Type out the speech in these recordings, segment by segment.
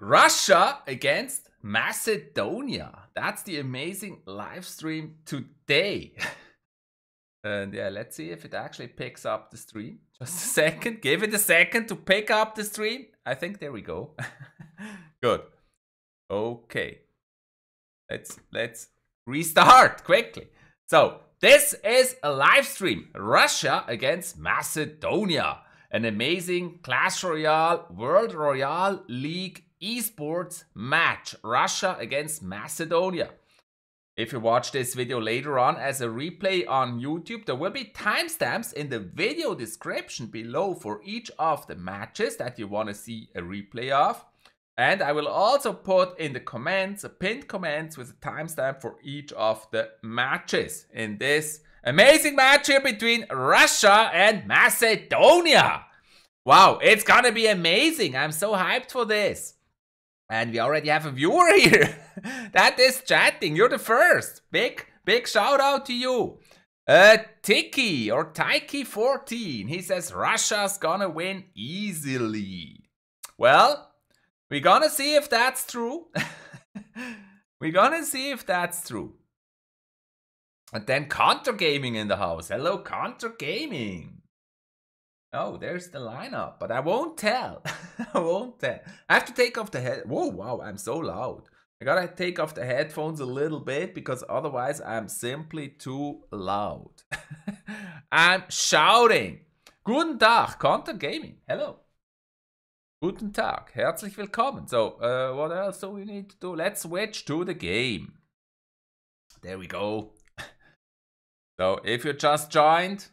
Russia against Macedonia. That's the amazing live stream today. And yeah, let's see if it actually picks up the stream. Just a second. Give it a second to pick up the stream. I think there we go. Good. Okay. Let's restart quickly. So this is a live stream. Russia against Macedonia. An amazing Clash Royale, World Royale League esports match. Russia against Macedonia. If you watch this video later on as a replay on YouTube, there will be timestamps in the video description below for each of the matches that you want to see a replay of. And I will also put in the comments, pinned comments with a timestamp for each of the matches in this amazing match here between Russia and Macedonia. Wow, it's gonna be amazing. I'm so hyped for this. And we already have a viewer here that is chatting. You're the first. Big shout out to you. Tiki or Taiki14. He says Russia's gonna win easily. Well, we're gonna see if that's true. We're gonna see if that's true. And then Counter Gaming in the house. Hello, Counter Gaming. Oh, there's the lineup, but I won't tell. I won't tell. I have to take off the head. Whoa, wow, I'm so loud. I gotta take off the headphones a little bit because otherwise I'm simply too loud. I'm shouting. Guten Tag, Counter Gaming. Hello. Guten Tag. Herzlich willkommen. So, what else do we need to do? Let's switch to the game. There we go. So, if you just joined,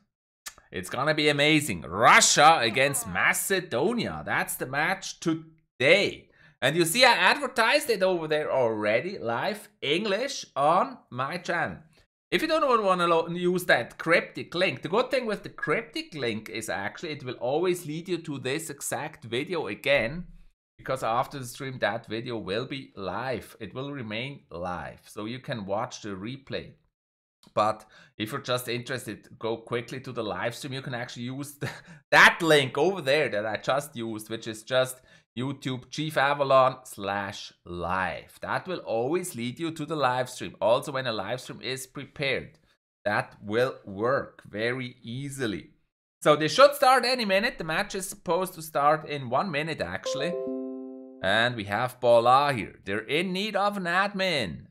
it's gonna be amazing. Russia against Macedonia. That's the match today. And you see, I advertised it over there already, live English on my channel. If you don't want to use that cryptic link, the good thing with the cryptic link is actually it will always lead you to this exact video again, because after the stream, that video will be live. It will remain live, so you can watch the replay. But if you're just interested, go quickly to the live stream. You can actually use that link over there that I just used, which is just YouTube Chief Avalon/live. That will always lead you to the live stream. Also, when a live stream is prepared, that will work very easily. So they should start any minute. The match is supposed to start in 1 minute, actually. And we have Bola here. They're in need of an admin.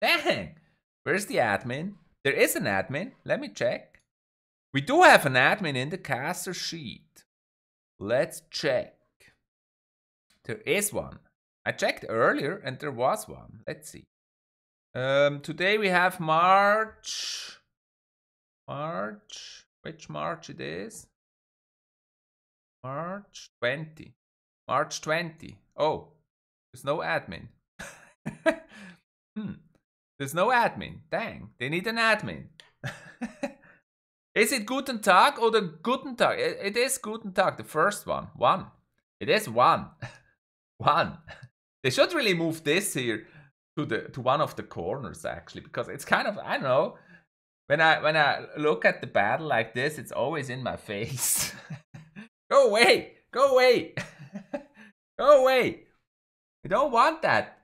Dang. Where's the admin? There is an admin. Let me check. We do have an admin in the caster sheet. Let's check. There is one. I checked earlier and there was one. Let's see. Today we have March. Which March it is? March 20. March 20. Oh, there's no admin. There's no admin. Dang, they need an admin. Is it Guten Tag or the Guten Tag? It is Guten Tag, the first one. One. It is one. One. They should really move this here to one of the corners, actually, because it's kind of, I don't know, when I look at the battle like this, it's always in my face. Go away. Go away. Go away. I don't want that.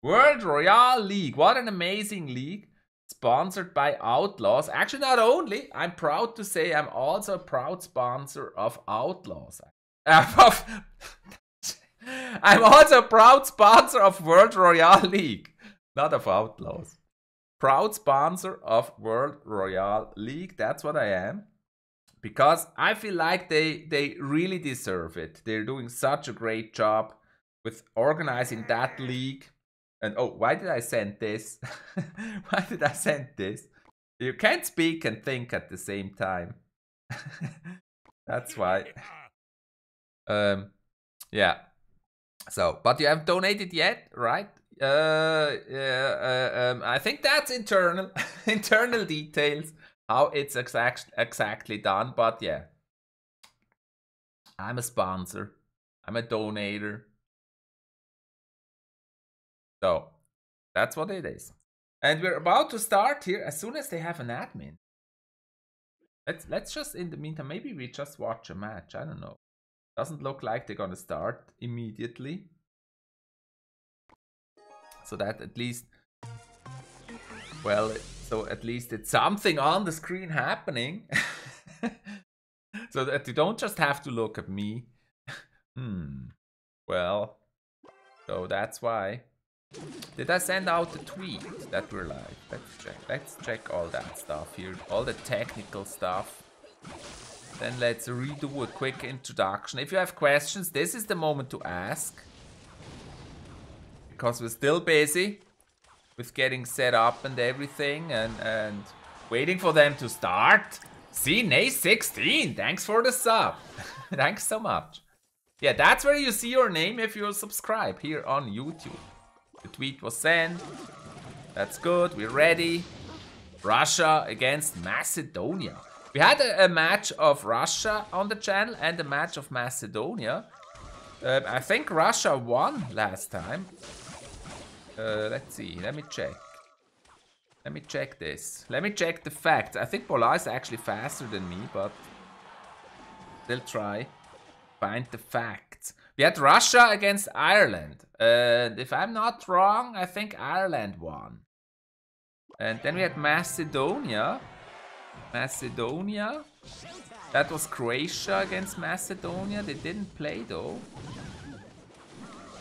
World Royale League, what an amazing league, sponsored by Outlaws. Actually, not only, I'm proud to say I'm also a proud sponsor of Outlaws. I'm also a proud sponsor of World Royale League, not of Outlaws. Proud sponsor of World Royale League, that's what I am. Because I feel like they really deserve it. They're doing such a great job with organizing that league. And oh, why did I send this? Why did I send this? You can't speak and think at the same time. That's why. Yeah. So, but you haven't donated yet, right? I think that's internal, internal details, how it's exactly done. But yeah, I'm a sponsor. I'm a donator. So, that's what it is. And we're about to start here as soon as they have an admin. Let's just, in the meantime, maybe we just watch a match. I don't know. Doesn't look like they're gonna start immediately. So that at least, well, so at least it's something on the screen happening. So that you don't just have to look at me. Well, so that's why. Did I send out a tweet that we're live? Let's check all that stuff here, all the technical stuff. Then let's redo a quick introduction. If you have questions, this is the moment to ask. Because we're still busy with getting set up and everything and waiting for them to start. See, Nay16, thanks for the sub. Thanks so much. Yeah, that's where you see your name if you're subscribed here on YouTube. The tweet was sent. That's good, we're ready. Russia against Macedonia. We had a match of Russia on the channel and a match of Macedonia. I think Russia won last time. Let's see, let me check. Let me check this. Let me check the facts. I think Bola is actually faster than me, but they'll try. Find the facts. We had Russia against Ireland. And if I'm not wrong, I think Ireland won. And then we had Macedonia. Macedonia. That was Croatia against Macedonia. They didn't play though.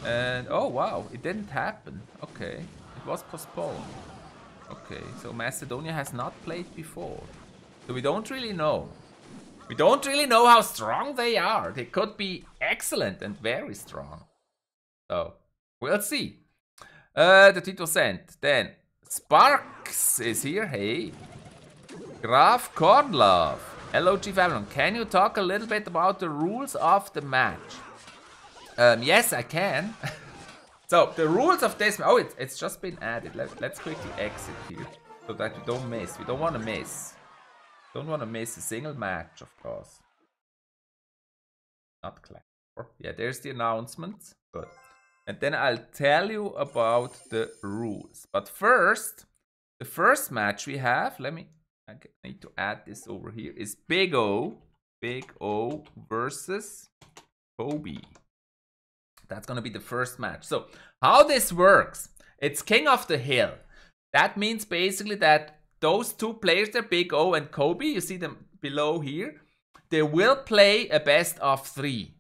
And oh wow, it didn't happen. Okay, it was postponed. Okay, so Macedonia has not played before. So we don't really know. We don't really know how strong they are. They could be excellent and very strong. So, we'll see. The tweet was sent. Then, Sparks is here. Hey. Graf Kornlove. Hello, Chief Avalon. Can you talk a little bit about the rules of the match? Yes, I can. So, the rules of this... Oh, it's just been added. Let's quickly exit here. So that we don't miss. We don't want to miss. Don't want to miss a single match, of course. Not class. Yeah, there's the announcement. Good. And then I'll tell you about the rules. But first, the first match we have... I need to add this over here. Is Big O. Big O versus Kobe. That's going to be the first match. So, how this works, it's King of the Hill. That means basically that those two players there, Big O and Kobe, you see them below here, they will play a best of three.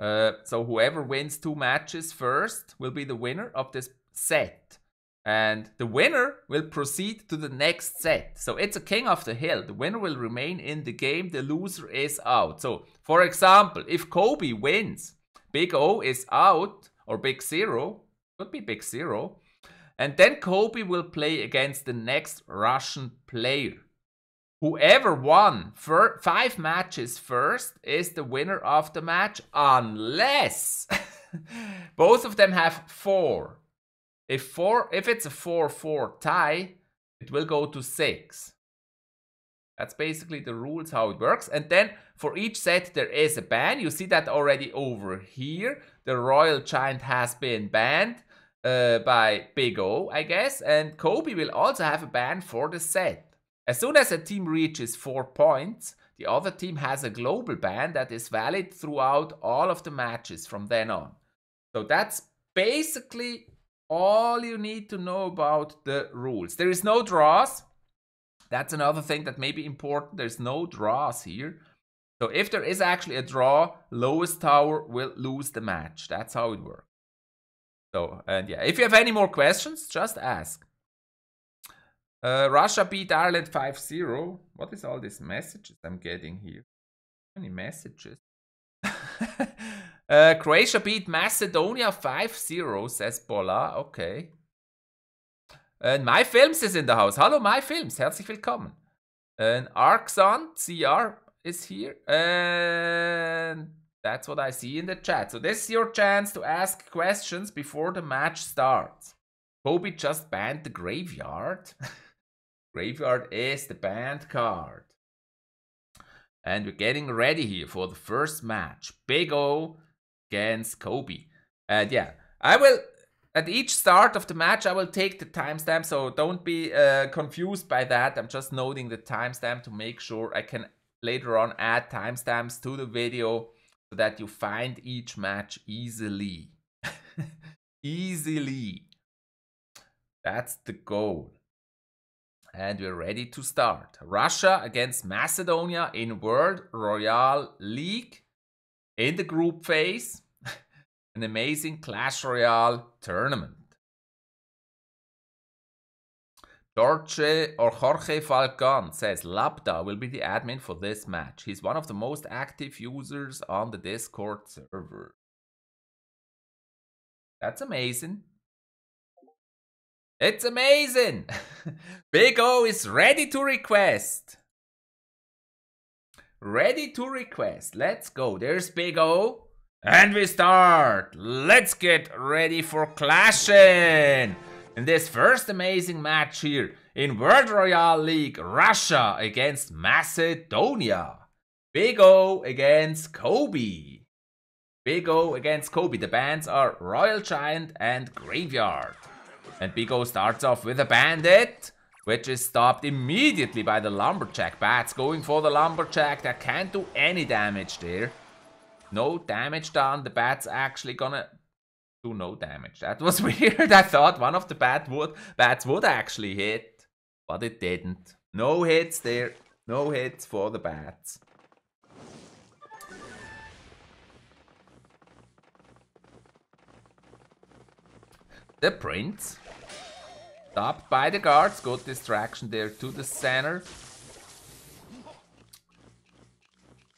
So, whoever wins two matches first will be the winner of this set. And the winner will proceed to the next set. So, it's a King of the Hill. The winner will remain in the game. The loser is out. So, for example, if Kobe wins, Big O is out, or Big Zero, could be Big Zero, and then Kobe will play against the next Russian player. Whoever won 5 matches first is the winner of the match, unless both of them have 4. If it's a 4-4 tie, it will go to 6. That's basically the rules, how it works. And then for each set there is a ban. You see that already over here. The Royal Giant has been banned by Big O, I guess. And Kobe will also have a ban for the set. As soon as a team reaches 4 points, the other team has a global ban that is valid throughout all of the matches from then on. So that's basically all you need to know about the rules. There is no draws. That's another thing that may be important. There's no draws here. So if there is actually a draw, lowest tower will lose the match. That's how it works. So, and yeah, if you have any more questions, just ask. Russia beat Ireland 5-0. What is all these messages I'm getting here? Any messages? Croatia beat Macedonia 5-0, says Bola. Okay. And My Films is in the house. Hallo My Films, herzlich willkommen. And Arxon CR is here. And that's what I see in the chat. So this is your chance to ask questions before the match starts. Kobe just banned the Graveyard. Graveyard is the banned card. And we're getting ready here for the first match. Big O against Kobe. And yeah, I will... At each start of the match, I will take the timestamp, so don't be confused by that. I'm just noting the timestamp to make sure I can later on add timestamps to the video so so that you find each match easily. Easily. That's the goal. And we're ready to start. Russia against Macedonia in World Royale League in the group phase. An amazing Clash Royale tournament. Jorge Falcon says, Labda will be the admin for this match. He's one of the most active users on the Discord server. That's amazing. It's amazing! Big O is ready to request. Ready to request. Let's go. There's Big O. And we start. Let's get ready for clashing. In this first amazing match here in World Royale League, Russia against Macedonia. Big O against Kobe. Big O against Kobe. The bans are Royal Giant and Graveyard. And Big O starts off with a bandit, which is stopped immediately by the Lumberjack. Bats going for the Lumberjack. That can't do any damage there. No damage done. The bat's actually gonna... no damage. That was weird. I thought one of the bats would actually hit, but it didn't. No hits there. No hits for the bats. The prince. Stopped by the guards. Good distraction there to the center.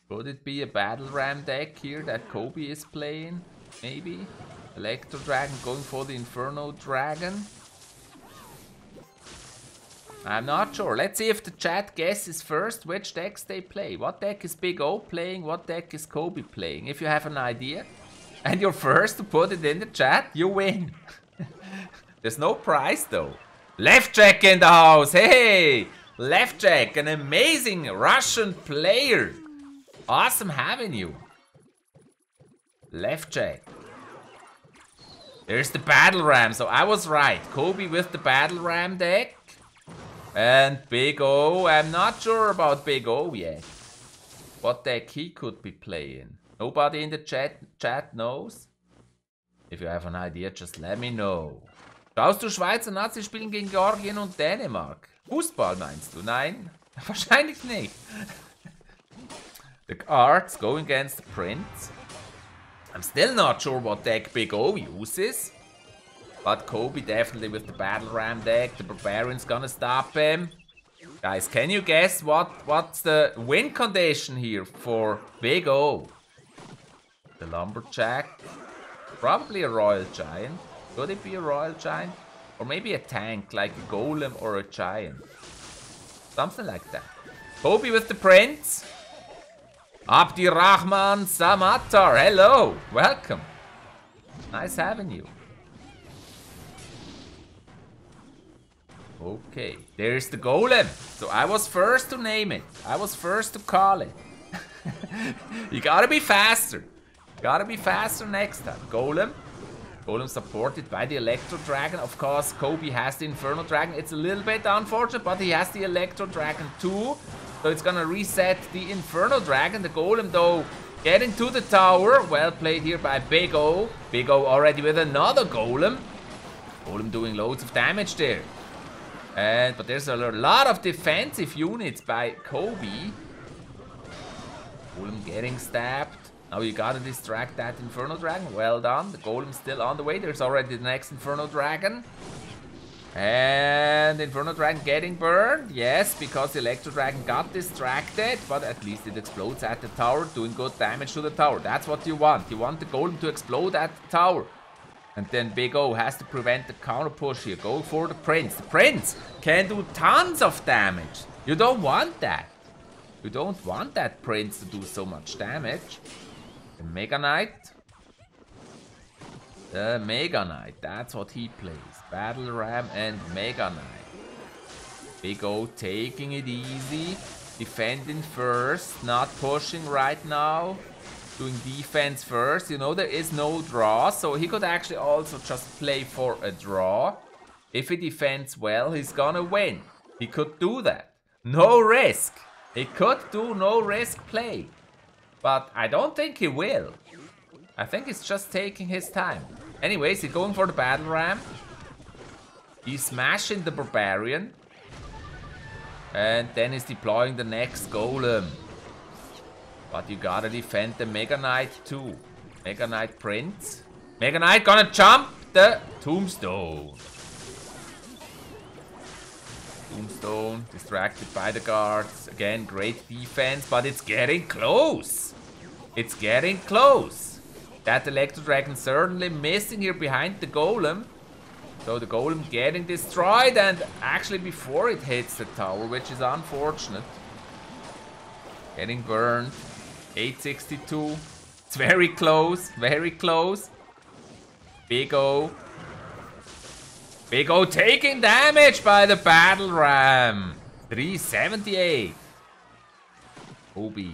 Could it be a battle ram deck here that Kobe is playing? Maybe. Electro Dragon going for the Inferno Dragon. I'm not sure. Let's see if the chat guesses first which decks they play. What deck is Big O playing? What deck is Kobe playing? If you have an idea and you're first to put it in the chat, you win. There's no prize though. Lev4ek in the house. Hey! Lev4ek, an amazing Russian player. Awesome having you. Lev4ek. There's the battle ram, so I was right. Kobe with the battle ram deck. And Big O, I'm not sure about Big O yet. What deck he could be playing. Nobody in the chat knows? If you have an idea, just let me know. Schaust du Schweizer Nazis spielen gegen Georgien und Dänemark? Fußball meinst du? Nein? Wahrscheinlich nicht. The guards going against the prince. I'm still not sure what deck Big O uses, but Kobe definitely with the battle ram deck. The barbarian's gonna stop him. Guys, can you guess what's the win condition here for Big O? The lumberjack, probably a royal giant. Could it be a royal giant, or maybe a tank like a golem or a giant, something like that? Kobe with the prince. Abdirahman Samatar, hello, welcome. Nice having you. Okay, there's the golem. So I was first to name it. I was first to call it. You gotta be faster. Gotta be faster next time. Golem. Golem supported by the Electro Dragon. Of course, Kobe has the Inferno Dragon. It's a little bit unfortunate, but he has the Electro Dragon too. So it's gonna reset the Inferno Dragon. The Golem though, get into the tower. Well played here by Big O. Big O already with another Golem. Golem doing loads of damage there. But there's a lot of defensive units by Kobe. Golem getting stabbed. Now you gotta distract that Inferno Dragon. Well done. The Golem's still on the way. There's already the next Inferno Dragon. And Inferno Dragon getting burned. Yes, because the Electro Dragon got distracted. But at least it explodes at the tower, doing good damage to the tower. That's what you want. You want the Golem to explode at the tower. And then Big O has to prevent the counter push here. Go for the prince. The prince can do tons of damage. You don't want that. You don't want that prince to do so much damage. The Mega Knight. The Mega Knight, that's what he plays. Battle Ram and Mega Knight. Big O taking it easy. Defending first, not pushing right now. Doing defense first. You know, there is no draw, so he could actually also just play for a draw. If he defends well, he's gonna win. He could do that. No risk. He could do no risk play. But I don't think he will. I think he's just taking his time. Anyways, he's going for the battle ram. He's smashing the barbarian. And then he's deploying the next golem. But you gotta defend the Mega Knight too. Mega Knight Prince. Mega Knight gonna jump the tombstone. Tombstone distracted by the guards. Again, great defense, but it's getting close. It's getting close. That Electro Dragon certainly missing here behind the golem. So the golem getting destroyed, and actually before it hits the tower, which is unfortunate. Getting burned. 862. It's very close, very close. Big O. Big O taking damage by the battle ram. 378. Kobe.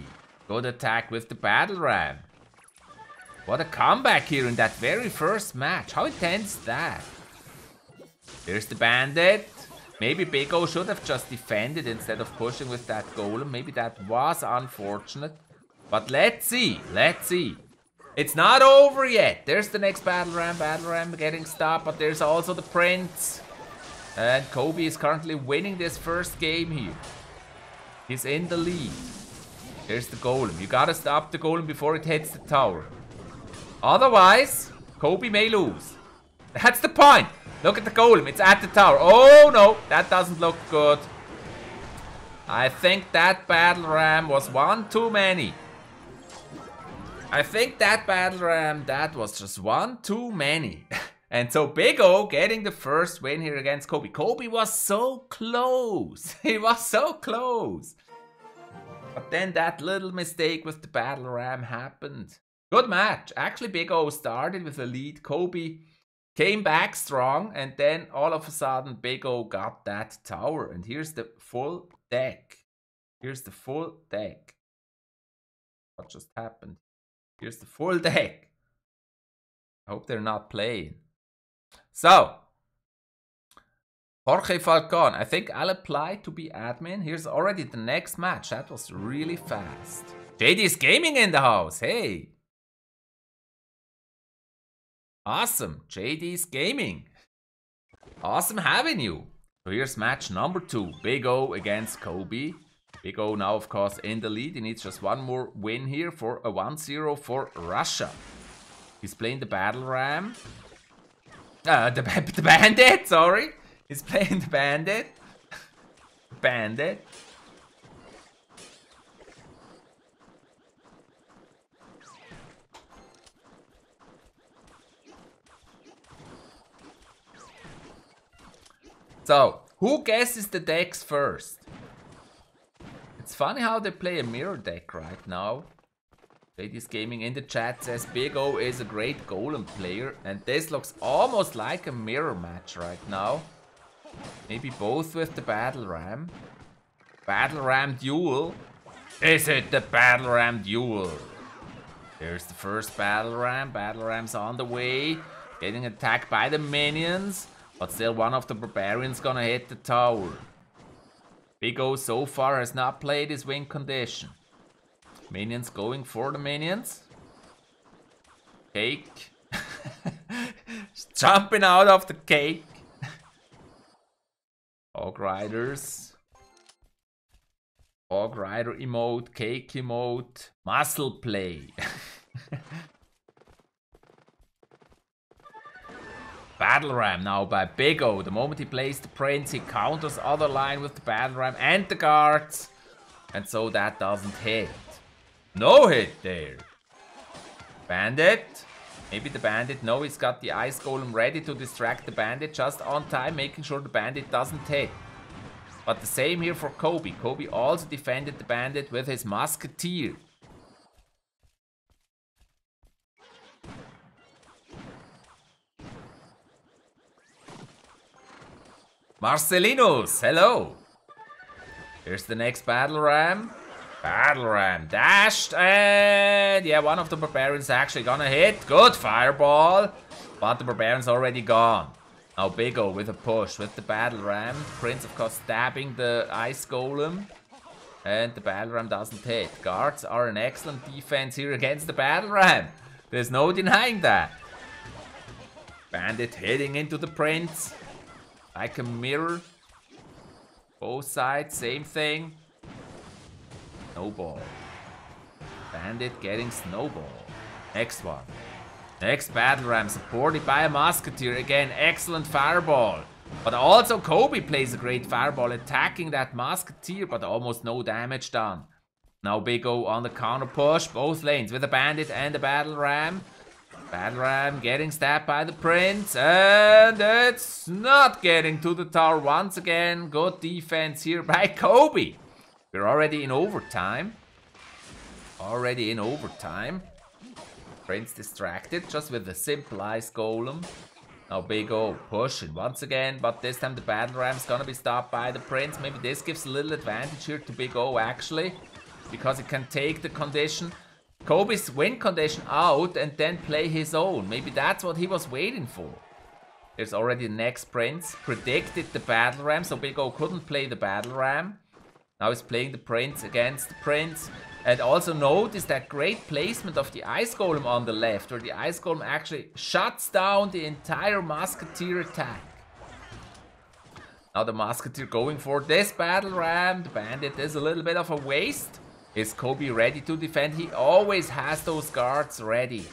Good attack with the battle ram. What a comeback here in that very first match. How intense is that? Here's the bandit. Maybe Big O should have just defended instead of pushing with that golem. Maybe that was unfortunate. But let's see. Let's see. It's not over yet. There's the next battle ram. Battle ram getting stopped. But there's also the prince. And Kobe is currently winning this first game here. He's in the lead. There's the golem. You gotta stop the golem before it hits the tower. Otherwise, Kobe may lose. That's the point. Look at the golem, it's at the tower. Oh no, that doesn't look good. I think that battle ram was one too many. I think that battle ram, that was just one too many. And so Big O getting the first win here against Kobe. Kobe was so close. He was so close. But then that little mistake with the battle ram happened. Good match. Actually, Big O started with a lead. Kobe came back strong, and then all of a sudden Big O got that tower. And here's the full deck. Here's the full deck. What just happened? Here's the full deck. I hope they're not playing. So, Jorge Falcon. I think I'll apply to be admin. Here's already the next match. That was really fast. JD's Gaming in the house. Hey. Awesome, JD's Gaming. Awesome having you. So here's match number 2, Big O against Kobe. Big O now, of course, in the lead. He needs just one more win here for a 1-0 for Russia. He's playing the battle ram. The bandit, sorry. He's playing the bandit. Bandit. So, who guesses the decks first? It's funny how they play a mirror deck right now. Ladies Gaming in the chat says Big O is a great golem player. And this looks almost like a mirror match right now. Maybe both with the battle ram. Battle ram duel. Is it the battle ram duel? There's the first battle ram. Battle ram's on the way. Getting attacked by the minions. But still, one of the barbarians gonna hit the tower. Big O so far has not played his win condition. Minions going for the minions. Cake. Jumping out of the cake. Hog riders. Hog rider emote, cake emote, muscle play. Battle ram now by Big O. The moment he plays the prince, he counters other line with the battle ram and the guards. And so that doesn't hit. No hit there. Bandit. Maybe the bandit. No, he's got the ice golem ready to distract the bandit just on time, making sure the bandit doesn't hit. But the same here for Kobe. Kobe also defended the bandit with his musketeer. Marcelinos, hello. Here's the next battle ram. Battle ram dashed, and yeah, one of the barbarians actually gonna hit. Good fireball, but the barbarian's already gone. Now Big O with a push with the battle ram. Prince, of course, stabbing the ice golem. And the battle ram doesn't hit. Guards are an excellent defense here against the battle ram. There's no denying that. Bandit heading into the prince. Like a mirror. Both sides, same thing. Snowball. Bandit getting snowball. Next one. Next battle ram supported by a musketeer. Again, excellent fireball. But also Kobe plays a great fireball, attacking that musketeer, but almost no damage done. Now Big O on the counter push, both lanes with a bandit and a battle ram. Battle ram getting stabbed by the prince, and it's not getting to the tower once again. Good defense here by Kobe. We're already in overtime. Prince distracted, just with the simple ice golem. Now Big O pushing once again, but this time the battle ram is gonna be stopped by the prince. Maybe this gives a little advantage here to Big O actually, because he can take the condition, Kobe's win condition out and then play his own. Maybe that's what he was waiting for. There's already the next prince, predicted the battle ram, so Big O couldn't play the battle ram. Now he's playing the prince against the prince. And also notice that great placement of the Ice Golem on the left, where the Ice Golem actually shuts down the entire Musketeer attack. Now the Musketeer going for this battle ram. The Bandit is a little bit of a waste. Is Kobe ready to defend? He always has those guards ready.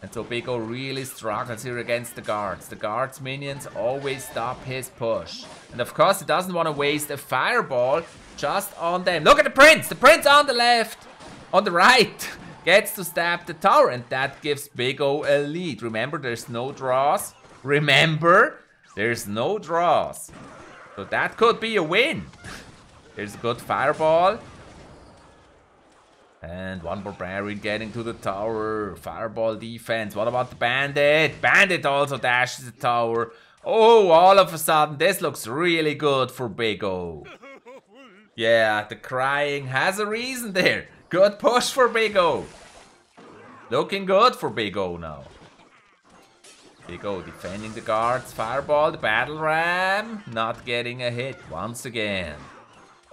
And so Big O really struggles here against the guards. The guards' minions always stop his push. And of course he doesn't want to waste a fireball just on them. Look at the prince on the left, on the right, gets to stab the tower, and that gives Big O a lead. Remember, there's no draws. So that could be a win. There's a good fireball. And one barbarian getting to the tower. Fireball defense. What about the bandit? Bandit also dashes the tower. Oh, all of a sudden, this looks really good for Big O. Yeah, the crying has a reason there. Good push for Big O. Looking good for Big O now. Big O defending the guards. Fireball, the battle ram. Not getting a hit once again.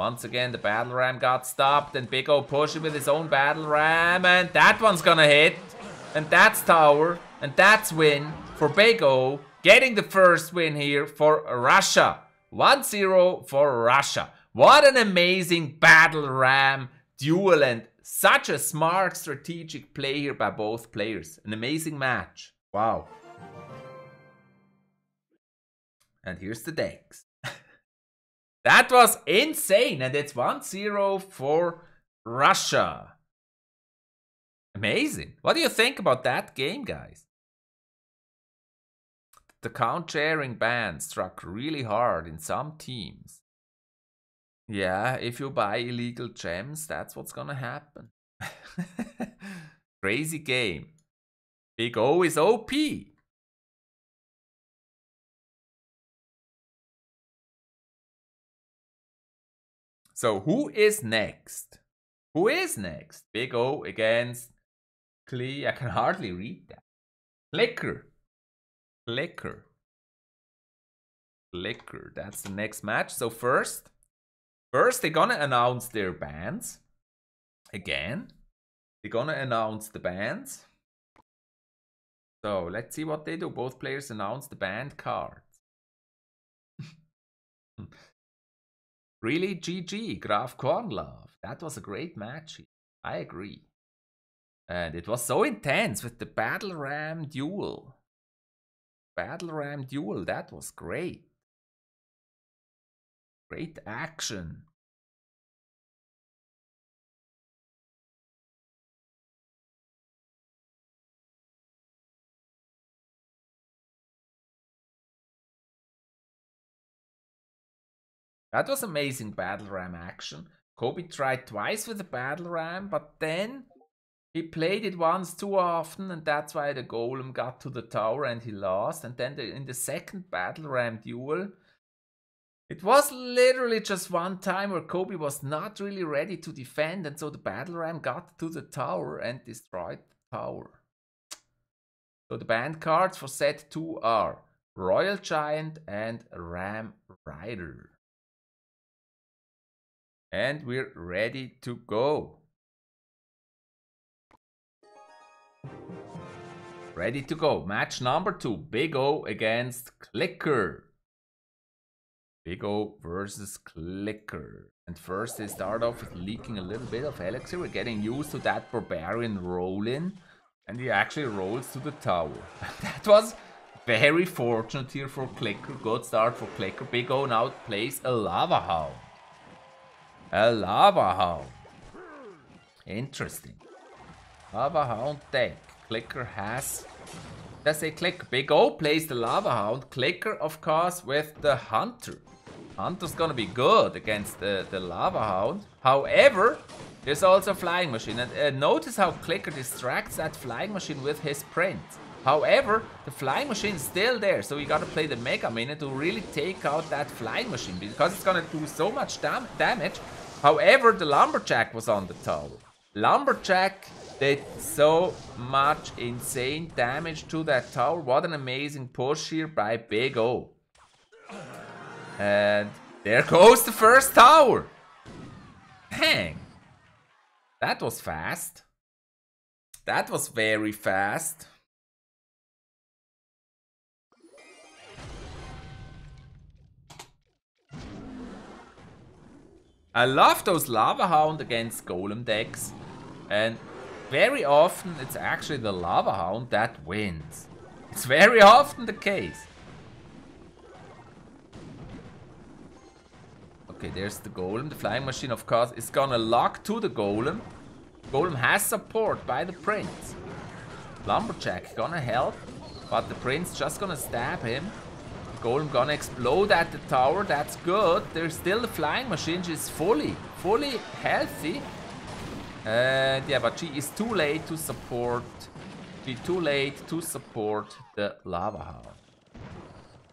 The battle ram got stopped. And Big O pushing with his own battle ram. And that one's gonna hit. And that's tower. And that's win for Big O. Getting the first win here for Russia. 1-0 for Russia. What an amazing battle ram duel and such a smart strategic play here by both players. An amazing match. Wow. And here's the decks. That was insane, and it's 1-0 for Russia. Amazing. What do you think about that game, guys? The count sharing ban struck really hard in some teams. Yeah, if you buy illegal gems, that's what's gonna happen. Crazy game. Big O is OP. So who is next? Big O against Kliker. I can hardly read that. Kliker. That's the next match. So first, they're gonna announce their bans. Again, they're gonna announce the bans. So let's see what they do. Both players announce the banned cards. Really, GG, Graf Kornlove. That was a great match. I agree. And it was so intense with the battle ram duel. That was great. Great action. That was amazing battle ram action. Kobe tried twice with the battle ram, but then he played it once too often, and that's why the golem got to the tower and he lost. And then in the second battle ram duel, it was literally just one time where Kobe was not really ready to defend, and so the battle ram got to the tower and destroyed the tower. So the banned cards for set 2 are Royal Giant and Ram Rider. And we're ready to go. Ready to go. Match number 2. Big O against Kliker. Big O versus Kliker. And first they start off with leaking a little bit of elixir. We're getting used to that barbarian roll-in. And he actually rolls to the tower. That was very fortunate here for Kliker. Good start for Kliker. Big O now plays a lava hound. A lava hound. Interesting. Lava hound deck. Kliker has... Let's say Kliker. Big O plays the lava hound. Kliker, of course, with the hunter. Hunter's gonna be good against the lava hound. However, there's also a flying machine. And notice how Kliker distracts that flying machine with his print. However, the flying machine is still there. So you gotta play the Mega Minion to really take out that flying machine. Because it's gonna do so much damage. However, the Lumberjack was on the tower. Lumberjack did so much insane damage to that tower. What an amazing push here by Big O. And there goes the first tower. Dang. That was fast. That was very fast. I love those Lava Hound against Golem decks, and very often it's actually the Lava Hound that wins. It's very often the case. Okay, there's the Golem. The Flying Machine, of course, is gonna lock to the Golem. Golem has support by the Prince. Lumberjack gonna help, but the Prince just gonna stab him. Golem gonna explode at the tower, that's good. There's still the flying machine, she's fully healthy. And yeah, but she is too late to support. She's too late to support the lava hound.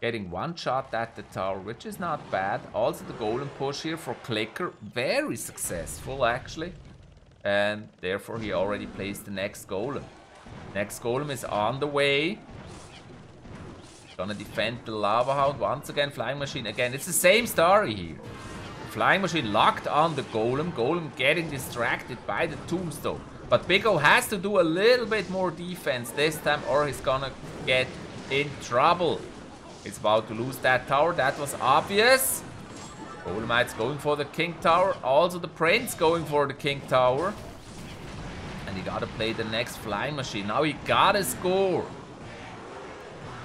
Getting one shot at the tower, which is not bad. Also the golem push here for Kliker, very successful actually. And therefore he already plays the next golem. Next golem is on the way. Gonna defend the lava hound once again. Flying machine again. It's the same story here. Flying machine locked on the golem. Golem getting distracted by the tombstone. But Big O has to do a little bit more defense this time, or he's gonna get in trouble. He's about to lose that tower. That was obvious. Golemite's going for the king tower. Also the prince going for the king tower. And he gotta play the next flying machine. Now he gotta score.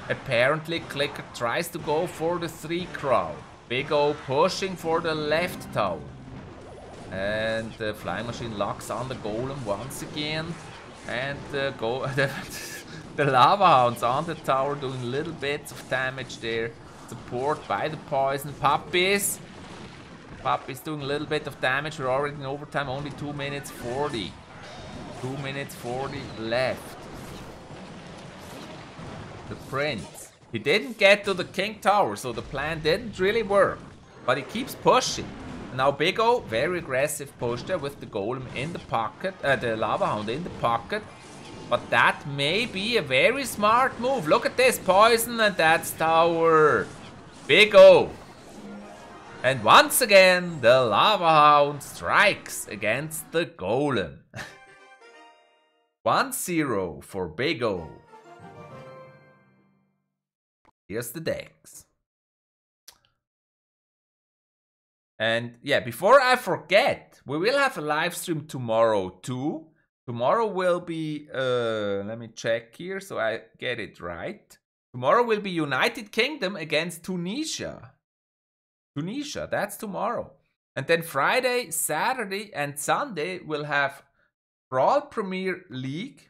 Apparently, Kliker tries to go for the 3 crown. Big O pushing for the left tower. And the flying machine locks on the golem once again. And the lava hounds on the tower doing little bits of damage there. Support by the poison puppies. Puppies doing a little bit of damage. We're already in overtime, only 2 minutes 40. 2 minutes 40 left. The prince. He didn't get to the king tower, so the plan didn't really work. But he keeps pushing. Now Big O, very aggressive push there with the golem in the pocket, the lava hound in the pocket. But that may be a very smart move. Look at this poison, and that's tower. Big O. And once again, the lava hound strikes against the golem. 1-0 for Big O. Here's the decks. And yeah, before I forget, we will have a live stream tomorrow too. Tomorrow will be, let me check here so I get it right. Tomorrow will be United Kingdom against Tunisia. Tunisia, that's tomorrow. And then Friday, Saturday and Sunday we'll have Brawl Premier League,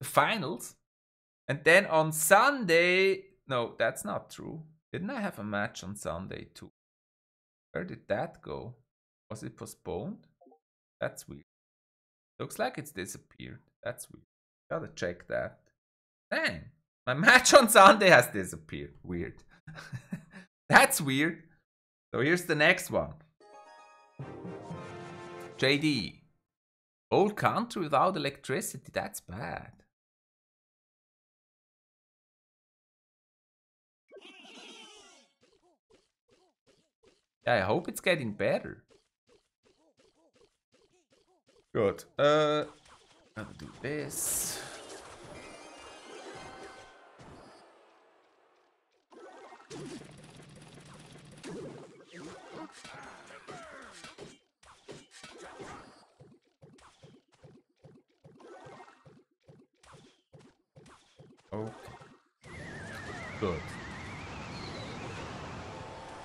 the finals. And then on Sunday... No, that's not true. Didn't I have a match on Sunday too? Where did that go? Was it postponed? That's weird. Looks like it's disappeared. That's weird. Gotta check that. Dang. My match on Sunday has disappeared. Weird. That's weird. So here's the next one. JD. Whole country without electricity. That's bad. I hope it's getting better. Good. I'll do this. Okay. Good.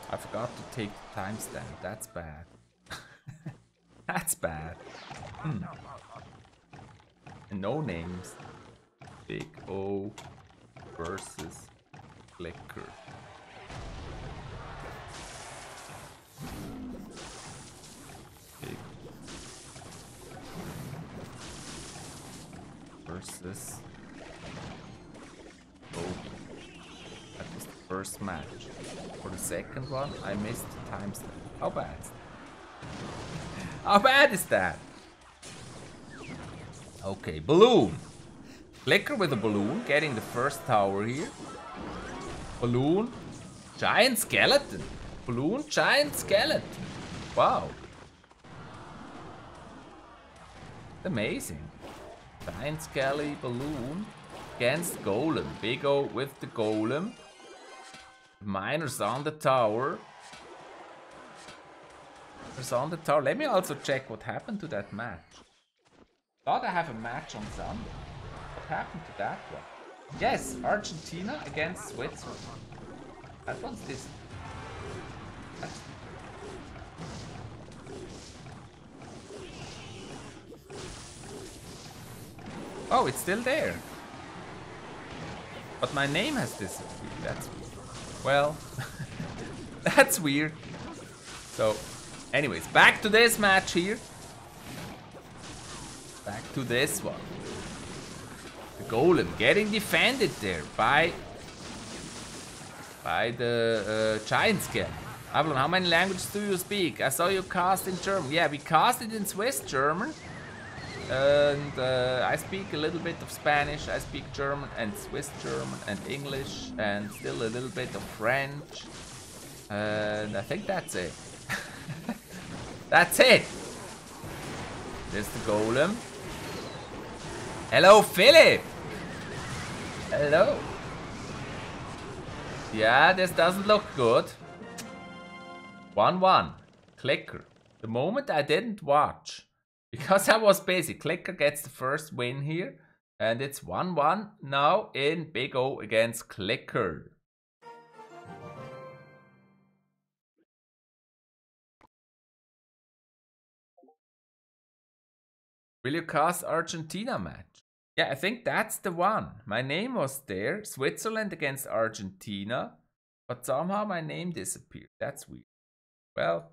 I forgot to take the timestamp. That's bad. That's bad. Hmm. No names. Big O versus Kliker. Big versus Kobe. That was the first match. For the second one, I missed the timestamp. How bad? How bad is that? Okay, balloon. Kliker with a balloon, getting the first tower here. Balloon, giant skeleton. Balloon, giant skeleton. Wow. Amazing. Giant skelly, balloon against golem. Big O with the golem. Miners on the tower. On the tower. Let me also check what happened to that match. Thought I have a match on Sunday. What happened to that one? Yes, Argentina against Switzerland. That one's this. Oh, it's still there. But my name has disappeared. That's weird. Well, that's weird. So. Anyways, back to this match here. Back to this one. The golem getting defended there by the giant skin. Avalon, how many languages do you speak? I saw you cast in German. Yeah, we cast it in Swiss German. And I speak a little bit of Spanish. I speak German and Swiss German and English and still a little bit of French. And I think that's it. That's it! There's the golem. Hello, Philip! Hello! Yeah, this doesn't look good. 1-1. Kliker. The moment I didn't watch. Because I was busy. Kliker gets the first win here. And it's 1-1 now in Big O against Kliker. Will you cast Argentina match? Yeah, I think that's the one. My name was there. Switzerland against Argentina. But somehow my name disappeared. That's weird. Well,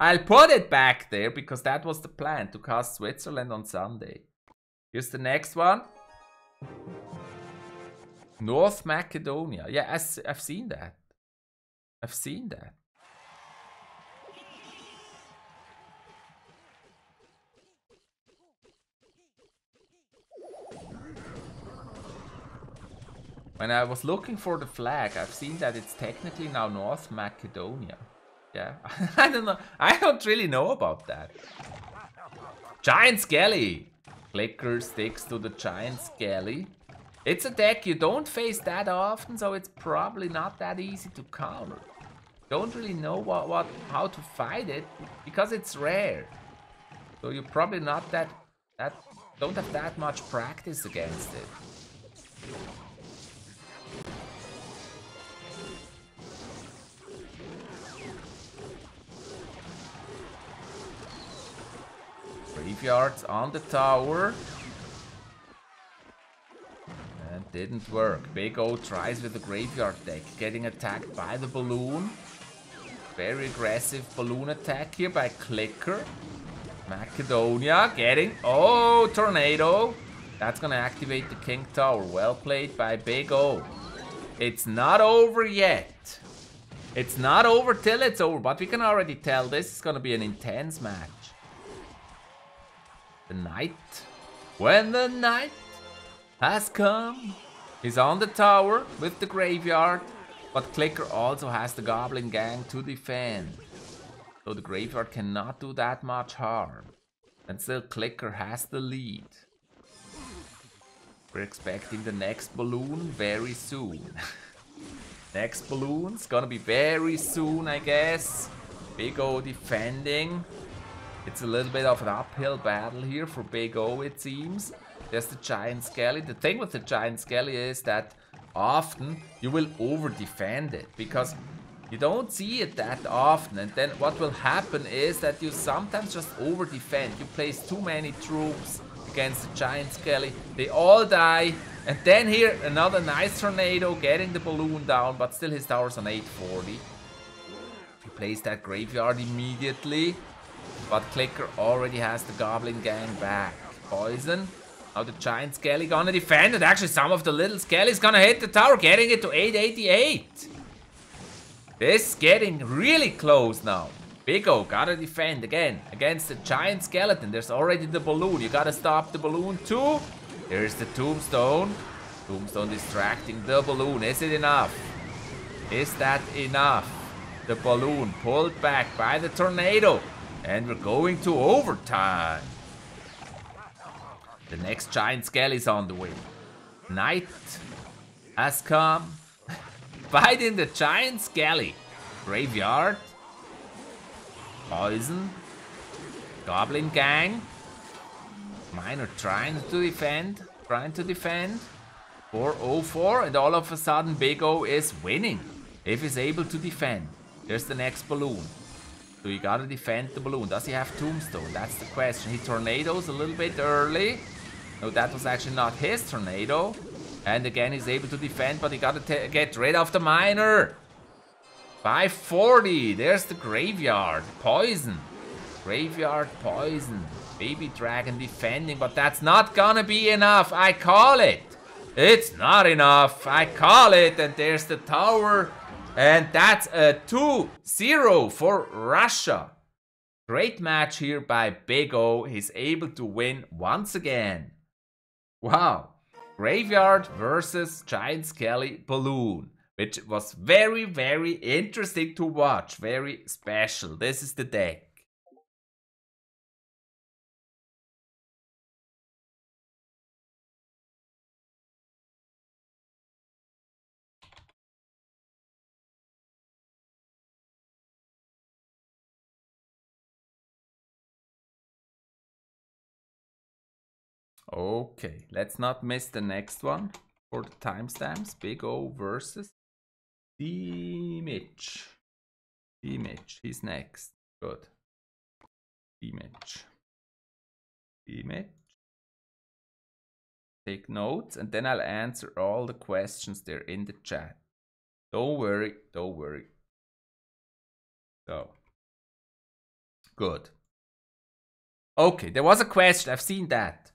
I'll put it back there because that was the plan, to cast Switzerland on Sunday. Here's the next one. North Macedonia. Yeah, I've seen that. I've seen that. When I was looking for the flag, I've seen that it's technically now North Macedonia. Yeah, I don't know. I don't really know about that. Giant Skelly. Kliker sticks to the Giant Skelly. It's a deck you don't face that often, so it's probably not that easy to counter. Don't really know how to fight it because it's rare. So you're probably not don't have that much practice against it. Graveyards on the tower. And didn't work. Big O tries with the graveyard deck, getting attacked by the balloon. Very aggressive balloon attack here by Kliker. Macedonia getting... Oh, tornado. That's gonna activate the King Tower. Well played by Big O. It's not over yet. It's not over till it's over, but we can already tell this is gonna be an intense match. The knight, when the knight has come, he's on the tower with the graveyard, but Kliker also has the goblin gang to defend, so the graveyard cannot do that much harm. And still Kliker has the lead. We're expecting the next balloon very soon. Next balloon's gonna be very soon, I guess. Big O defending. It's a little bit of an uphill battle here for Big O, it seems. There's the Giant Skelly. The thing with the Giant Skelly is that often you will over-defend it, because you don't see it that often, and then what will happen is that you sometimes just over-defend. You place too many troops against the Giant Skelly. They all die, and then here another nice tornado getting the balloon down, but still his tower's on 840. He placed that graveyard immediately, but Kliker already has the Goblin Gang back. Poison. Now the Giant Skelly gonna defend, and actually some of the little Skelly's gonna hit the tower, getting it to 888. This is getting really close now. Big O gotta defend again against the Giant Skeleton. There's already the balloon. You gotta stop the balloon too. Here's the tombstone. Tombstone distracting the balloon. Is it enough? Is that enough? The balloon pulled back by the tornado. And we're going to overtime. The next Giant Skelly's on the way. Night has come. Fighting the Giant Skelly. Graveyard. Poison. Goblin Gang. Miner trying to defend. 404, and all of a sudden Big O is winning. If he's able to defend. There's the next balloon. So you gotta defend the balloon. Does he have tombstone? That's the question. He tornadoes a little bit early. No, that was actually not his tornado. And again, he's able to defend, but he got to get rid of the miner. 540, there's the graveyard. Poison. Graveyard, poison. Baby dragon defending, but that's not gonna be enough. I call it. It's not enough. I call it. And there's the tower. And that's a 2-0 for Russia. Great match here by Big O. He's able to win once again. Wow. Graveyard versus Giant Skelly Balloon, which was very, very interesting to watch. Very special. This is the deck. Okay, let's not miss the next one for the timestamps. Big O versus Dimic. Dimic, he's next. Good. Dimic. Dimic. Take notes, and then I'll answer all the questions there in the chat. Don't worry, don't worry. So. Good. Okay, there was a question. I've seen that.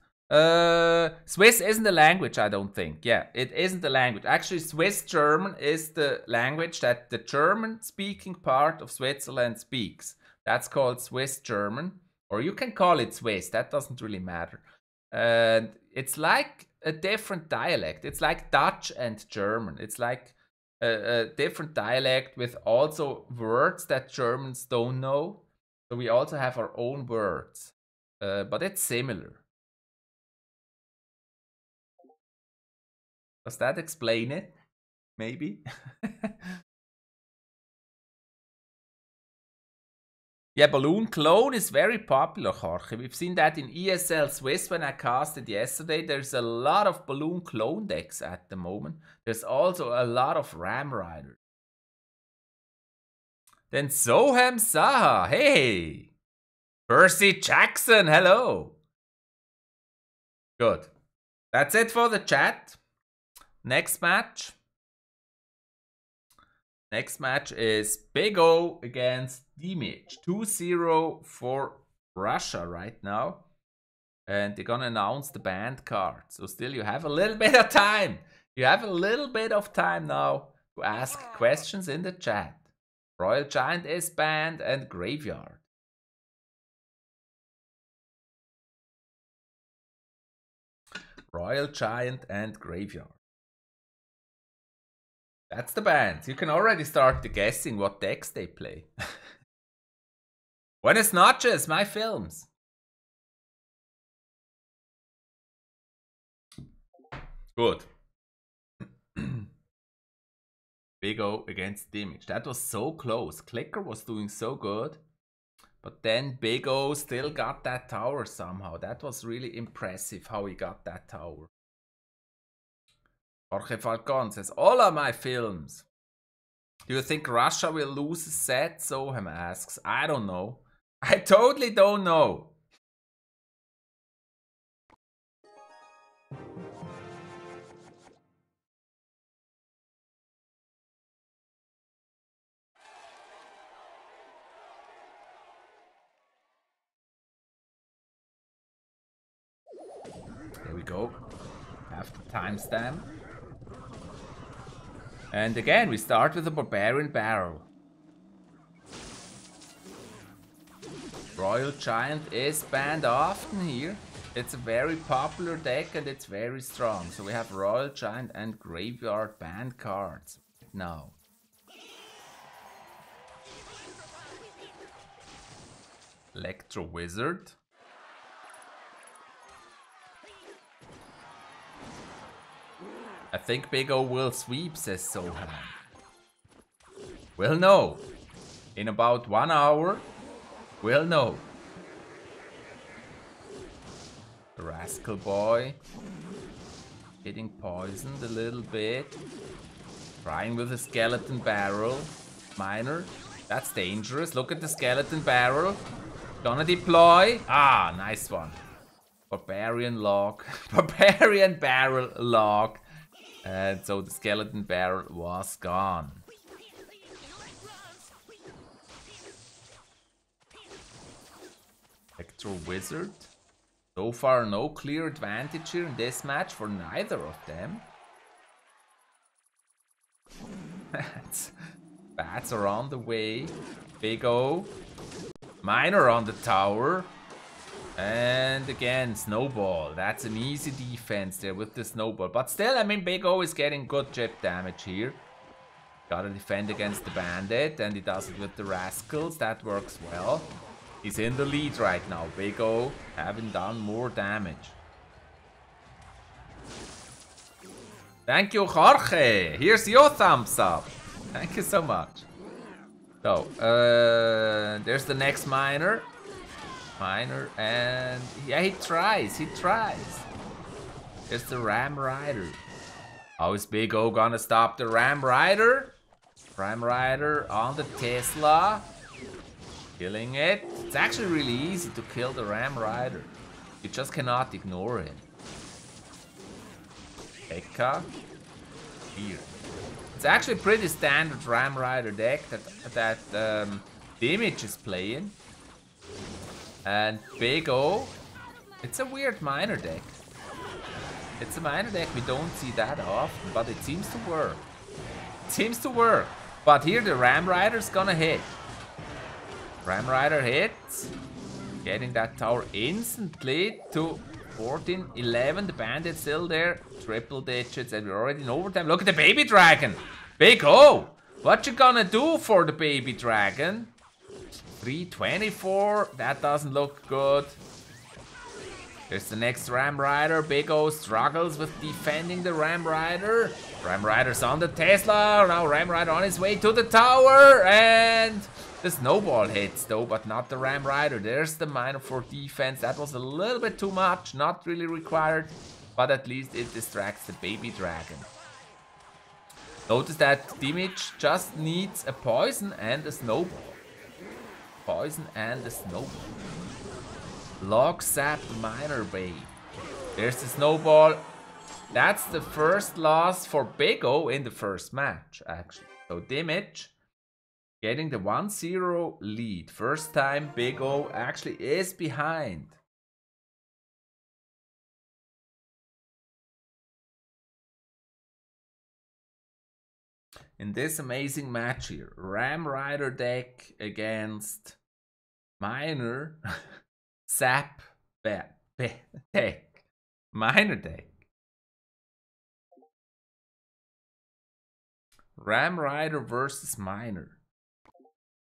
Swiss isn't a language, I don't think. Yeah, it isn't a language. Actually, Swiss German is the language that the German-speaking part of Switzerland speaks. That's called Swiss German. Or you can call it Swiss. That doesn't really matter. And it's like a different dialect. It's like Dutch and German. It's like a different dialect with also words that Germans don't know. So we also have our own words. But it's similar. Does that explain it? Maybe? Yeah, Balloon Clone is very popular, Jorge. We've seen that in ESL Swiss when I cast it yesterday. There's a lot of Balloon Clone decks at the moment. There's also a lot of Ram Riders. Then Soham Saha, hey! Percy Jackson, hello! Good. That's it for the chat. Next match is Big O against Dimic. 2-0 for Russia right now. And they're gonna announce the banned card. So still you have a little bit of time. You have a little bit of time now to ask questions in the chat. Royal Giant is banned and Graveyard. Royal Giant and Graveyard. That's the band. You can already start guessing what decks they play. Buenas noches, my films. Good. Big O against Dimic. That was so close. Kliker was doing so good. But then Big O still got that tower somehow. That was really impressive how he got that tower. Jorge Falcon says, all of my films. Do you think Russia will lose a set? Soham asks. I don't know. I totally don't know. There we go. Have the timestamp. And again, we start with a Barbarian Barrel. Royal Giant is banned often here. It's a very popular deck and it's very strong. So we have Royal Giant and Graveyard banned cards now. Electro Wizard. I think Big O will sweep, says Sohan. We'll know. In about 1 hour, we'll know. The Rascal Boy. Getting poisoned a little bit. Trying with a Skeleton Barrel. Minor. That's dangerous. Look at the Skeleton Barrel. Gonna deploy. Ah, nice one. Barbarian Log. Barbarian Barrel Log. And so the Skeleton Barrel was gone. Electro Wizard. So far no clear advantage here in this match for neither of them. Bats are on the way. Big O. Miner on the tower. And again, Snowball. That's an easy defense there with the Snowball. But still, I mean, Big O is getting good chip damage here. Gotta defend against the Bandit. And he does it with the Rascals. That works well. He's in the lead right now. Big O having done more damage. Thank you, Jorge. Here's your thumbs up. Thank you so much. So, there's the next miner. And yeah, he tries. It's the Ram Rider. How is Big O gonna stop the Ram Rider? Ram Rider on the Tesla. Killing it. It's actually really easy to kill the Ram Rider. You just cannot ignore him. Ekka. Here. It's actually pretty standard Ram Rider deck that Dimic is playing. And Big O, it's a weird minor deck. It's a minor deck, we don't see that often, but it seems to work. It seems to work. But here the Ram Rider's gonna hit. Ram Rider hits. Getting that tower instantly to 14, 11. The Bandit's still there. Triple digits, and we're already in overtime. Look at the Baby Dragon. Big O, what you gonna do for the Baby Dragon? 324, that doesn't look good. There's the next Ram Rider. Big O struggles with defending the Ram Rider. Ram Rider's on the Tesla. Now Ram Rider on his way to the tower. And the Snowball hits though, but not the Ram Rider. There's the minor for defense. That was a little bit too much. Not really required, but at least it distracts the Baby Dragon. Notice that Dimic just needs a poison and a Snowball. Poison and the Snowball. Log Sap Minor Bay. There's the Snowball. That's the first loss for Big O in the first match, actually. So Dimic getting the 1-0 lead. First time Big O actually is behind. In this amazing match here, Ram Rider deck against Minor Sap deck. Minor deck. Ram Rider versus Minor.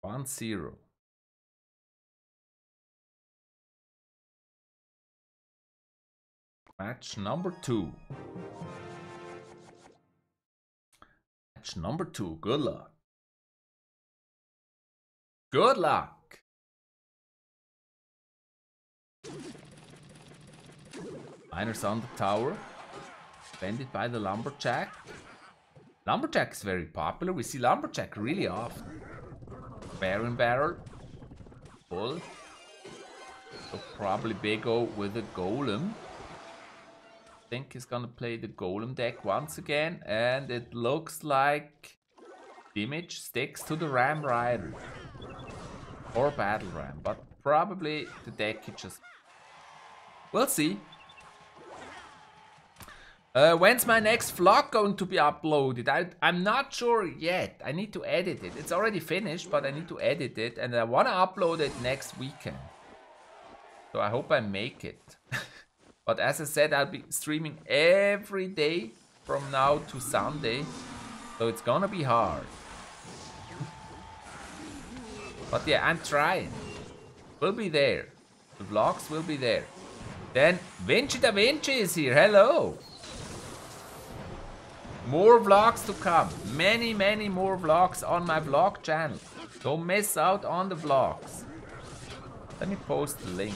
1-0. Match number 2. match number 2. Good luck. Good luck. Miner's on the tower. Defended by the Lumberjack. Lumberjack is very popular. We see Lumberjack really often. Baron barrel. Bull. So probably Big O with a Golem. I think he's gonna play the Golem deck once again. And it looks like Dimic sticks to the Ram Rider. Or Battle Ram. But probably the deck he just... We'll see. When's my next vlog going to be uploaded? I'm not sure yet. I need to edit it. It's already finished, but I need to edit it. And I want to upload it next weekend. So I hope I make it. But as I said, I'll be streaming every day from now to Sunday. So it's gonna be hard. But yeah, I'm trying. We'll be there. The vlogs will be there. Then Vinci Da Vinci is here. Hello. More vlogs to come. Many, many more vlogs on my vlog channel. Don't miss out on the vlogs. Let me post the link.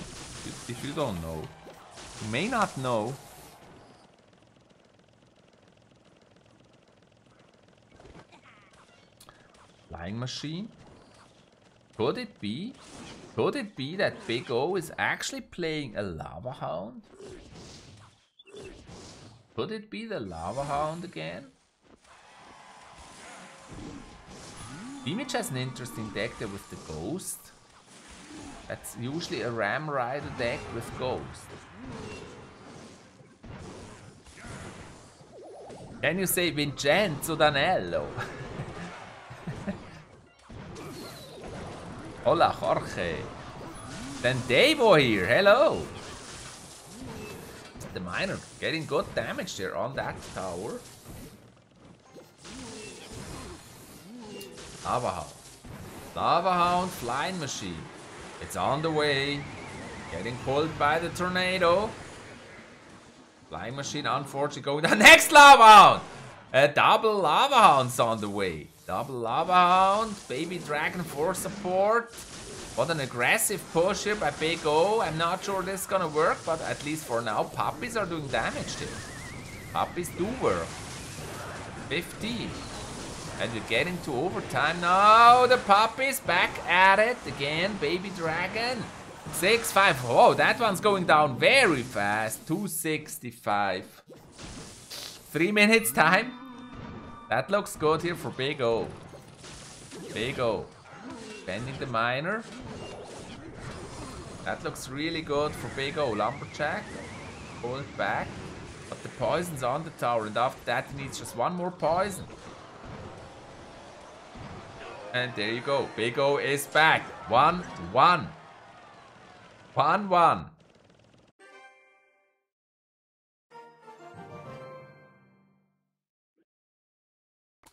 If you don't know. You may not know. Flying machine. Could it be that Big O is actually playing a Lava Hound? Could it be the Lava Hound again? Dimic has an interesting deck there with the Ghost. That's usually a Ram Rider deck with Ghost. Can you say Vincenzo Danello? Hola Jorge. Then Devo here, hello! The miner getting good damage there on that tower. Lava Hound. Lava Hound flying machine. It's on the way. Getting pulled by the tornado. Flying machine unfortunately going down. Next Lava Hound! A double Lava Hound's on the way. Double Lava Hound. Baby Dragon for support. What an aggressive push here by Big O. I'm not sure this is gonna work, but at least for now, puppies are doing damage here. Puppies do work. 15. And we get into overtime now. The puppies back at it again. Baby Dragon. 6-5. Oh, that one's going down very fast. 265. 3 minutes time. That looks good here for Big O. Big O. Bending the miner. That looks really good for Big O. Lumberjack. Pulled back. But the poison's on the tower. And after that he needs just one more poison. And there you go. Big O is back. 1-1. 1-1.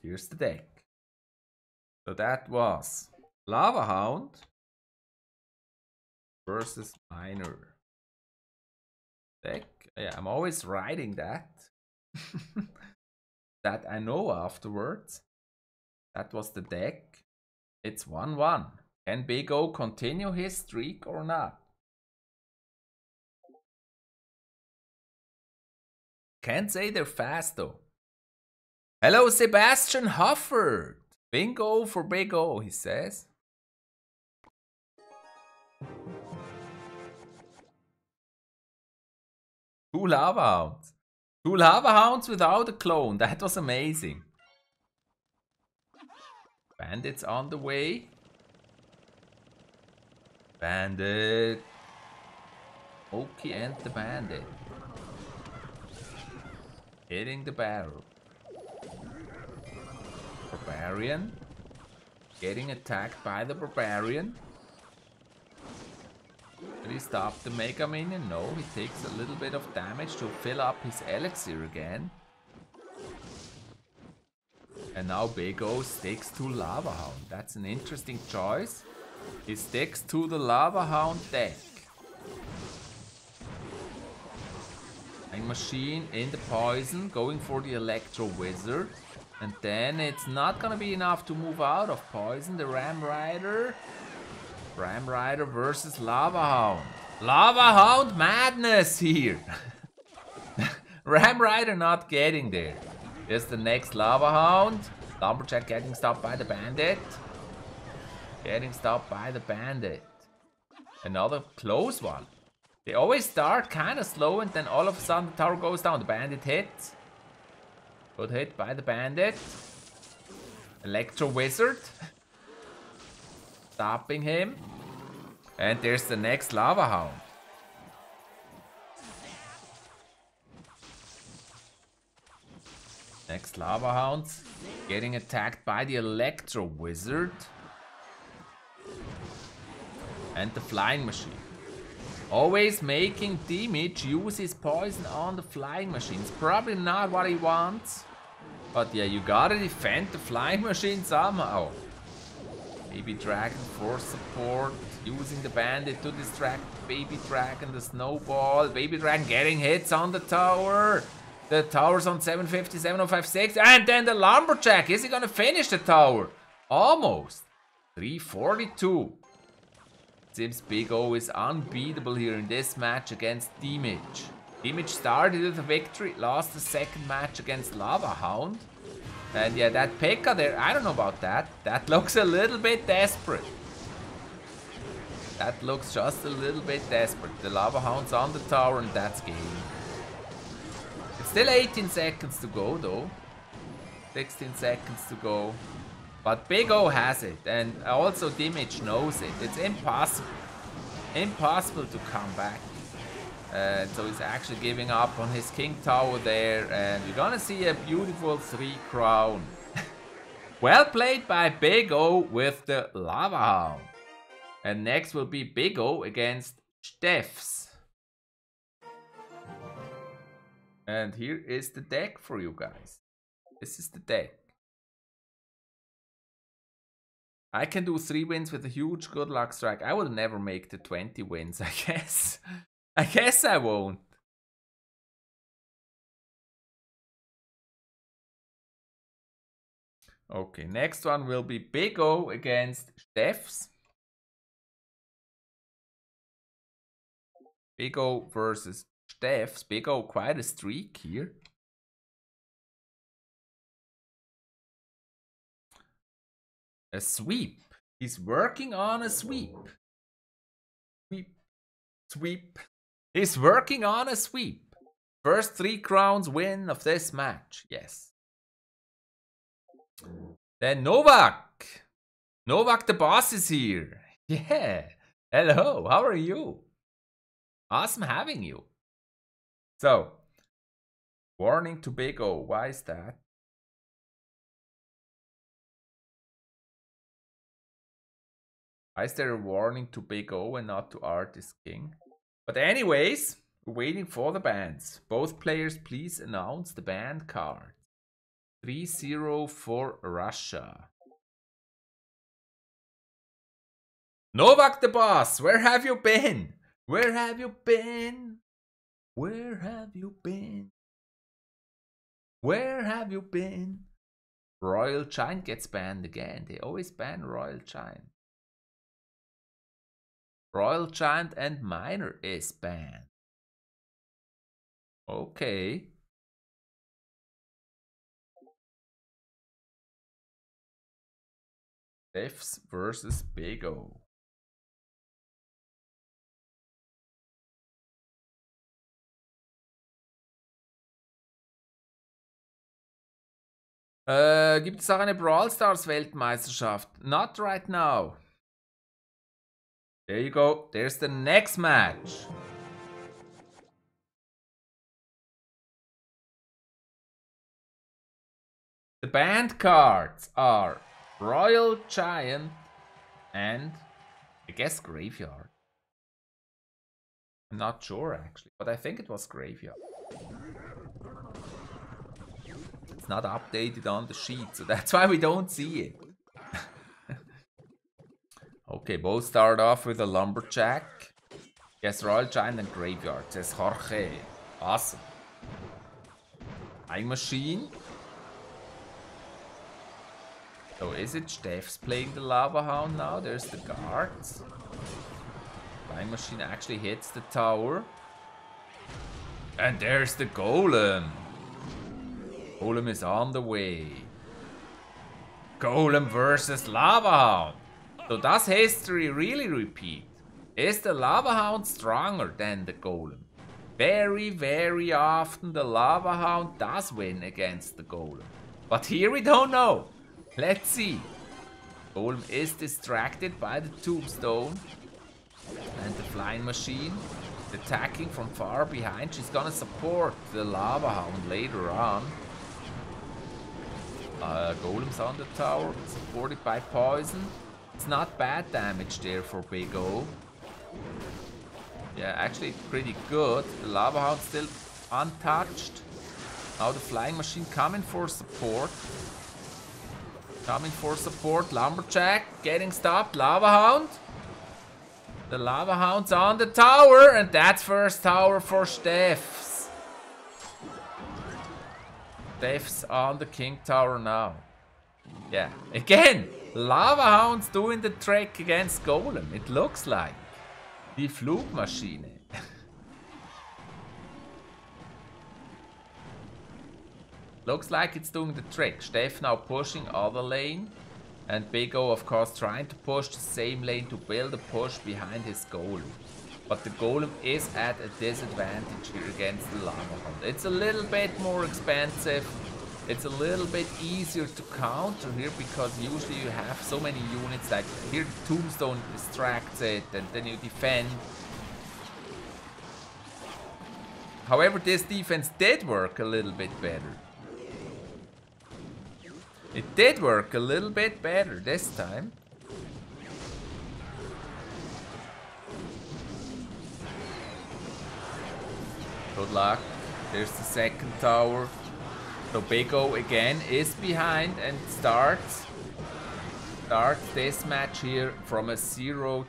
Here's the deck. So that was... Lava Hound versus Miner deck. Yeah, I'm always writing that. That I know afterwards. That was the deck. It's 1-1. Can Big O continue his streak or not? Can't say they're fast though. Hello Sebastian Hufford. Bingo for Big O, he says. Two Lava Hounds. Two Lava Hounds without a clone. That was amazing. Bandits on the way. Bandit. Oki and the Bandit. Hitting the barrel. Barbarian. Getting attacked by the Barbarian. Did he stop the Mega Minion? No, he takes a little bit of damage to fill up his elixir again. And now Big O sticks to Lava Hound. That's an interesting choice. He sticks to the Lava Hound deck. A machine in the poison, going for the Electro Wizard. And then it's not gonna be enough to move out of Poison. The Ram Rider. Ram Rider versus Lava Hound. Lava Hound madness here. Ram Rider not getting there. Here's the next Lava Hound. Lumberjack getting stopped by the Bandit. Getting stopped by the Bandit. Another close one. They always start kind of slow and then all of a sudden the tower goes down. The Bandit hits. Good hit by the Bandit. Electro Wizard. Stopping him. And there's the next Lava Hound. Next Lava Hounds getting attacked by the Electro Wizard. And the Flying Machine. Always making Dimic use his poison on the Flying Machine. It's probably not what he wants. But yeah, you gotta defend the Flying Machine somehow. Baby Dragon for support. Using the Bandit to distract Baby Dragon. The Snowball. Baby Dragon getting hits on the tower. The tower's on 750, 7056, and then the Lumberjack. Is he gonna finish the tower? Almost. 342. Seems Big O is unbeatable here in this match against Dimic. Dimic started with a victory, lost the second match against Lava Hound. And yeah, that P.E.K.K.A there, I don't know about that. That looks a little bit desperate. That looks just a little bit desperate. The Lava Hound's on the tower and that's game. It's still 18 seconds to go though. 16 seconds to go. But Big O has it and also Dimic knows it. It's impossible. Impossible to come back. So he's actually giving up on his King Tower there and you're gonna see a beautiful 3 crown. Well played by Big O with the Lava Hound. And next will be Big O against Steffs. And here is the deck for you guys. This is the deck. I can do 3 wins with a huge good luck strike. I will never make the 20 wins, I guess. I guess I won't. Okay, next one will be Big O against Steffs. Big O versus Steffs. Big O quite a streak here. A sweep. He's working on a sweep. Sweep. Sweep. He's working on a sweep. First 3 crowns win of this match. Yes. Then Novak. Novak the boss is here. Yeah. Hello. How are you? Awesome having you. So. Warning to Big O. Why is that? Why is there a warning to Big O and not to Artist King? But anyways, we're waiting for the bans. Both players please announce the ban card. 3-0 for Russia. Novak the boss, where have you been? Where have you been? Where have you been? Where have you been? Royal Giant gets banned again. They always ban Royal Giant. Royal Giant and Miner is banned. Okay. Steffs versus Big O. Gibt es auch eine Brawl Stars Weltmeisterschaft? Not right now. There you go. There's the next match. The banned cards are Royal Giant and I guess Graveyard. I'm not sure actually, but I think it was Graveyard. It's not updated on the sheet, so that's why we don't see it. Okay, both start off with a Lumberjack. Yes, Royal Giant and Graveyard, says Jorge. Awesome. Flying Machine. So is it Steffs playing the Lava Hound now? There's the guards. Flying Machine actually hits the tower. And there's the Golem. Golem is on the way. Golem versus Lava Hound. So does history really repeat? Is the Lava Hound stronger than the Golem? Very, very often the Lava Hound does win against the Golem. But here we don't know. Let's see. Golem is distracted by the Tombstone and the Flying Machine. Attacking from far behind. She's gonna support the Lava Hound later on. Golem's on the tower, supported by Poison. It's not bad damage there for Big O. Yeah, actually pretty good. The Lava Hound still untouched. Now the Flying Machine coming for support. Coming for support. Lumberjack getting stopped. Lava Hound. The Lava Hound's on the tower, and that's first tower for Steffs. Steffs on the King Tower now. Yeah, again, Lava Hound's doing the trick against Golem. It looks like the Flugmaschine. Looks like it's doing the trick. Steffs now pushing other lane. And Big O, of course, trying to push the same lane to build a push behind his Golem. But the Golem is at a disadvantage here against the Lava Hound. It's a little bit more expensive. It's a little bit easier to counter here because usually you have so many units. Like here the Tombstone distracts it and then you defend. However, this defense did work a little bit better. It did work a little bit better this time. Good luck. There's the second tower. So Big O again is behind and starts this match here from a 0-1.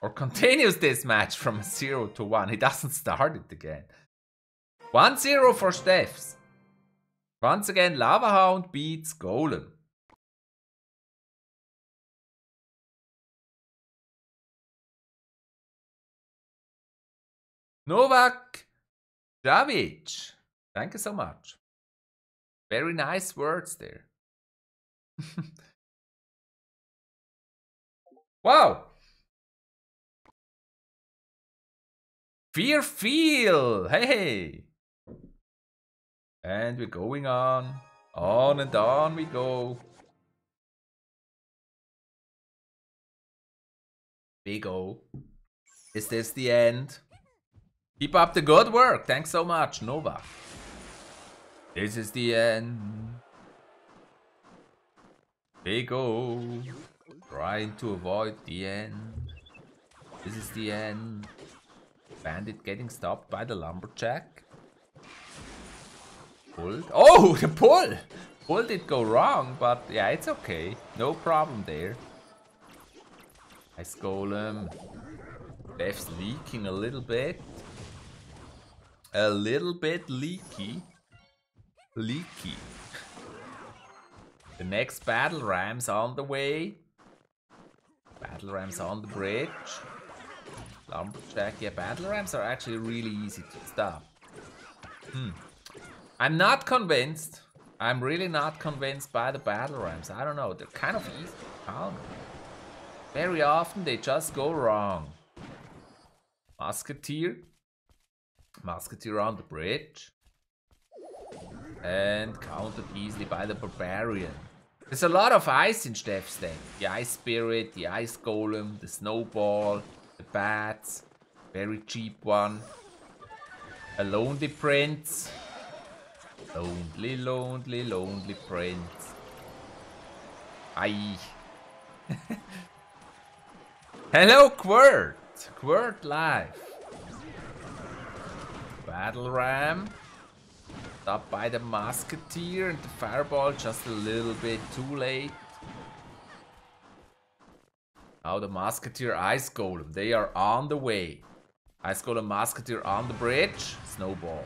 Or continues this match from a 0-1. He doesn't start it again. 1-0 for Steffs. Once again, Lava Hound beats Golem. Novak Javic, thank you so much. Very nice words there. Wow. Fear Feel, hey. And we're going on and on we go. Big O. Is this the end? Keep up the good work. Thanks so much, Nova. This is the end. Big O. Trying to avoid the end. This is the end. Bandit getting stopped by the Lumberjack. Pulled. Oh, the pull! Pull did go wrong, but yeah, it's okay. No problem there. Nice Golem. Steffs leaking a little bit. A little bit leaky. Leaky. The next battle ram's on the way. Battle ram's on the bridge. Lumberjack. Yeah, battle rams are actually really easy to stop. I'm not convinced. I'm really not convinced by the battle rams. I don't know. They're kind of easy to count. Very often they just go wrong. Musketeer. Musketeer on the bridge. And countered easily by the Barbarian. There's a lot of ice in Steffs' deck. The Ice Spirit, the Ice Golem, the Snowball, the Bats. Very cheap one. A Lonely Prince. Lonely, lonely, lonely prince. Aye. Hello, Quirt. Quirt live. Battle ram. Stopped by the musketeer and the fireball just a little bit too late. Now the musketeer, ice golem. They are on the way. Ice golem, musketeer on the bridge. Snowball.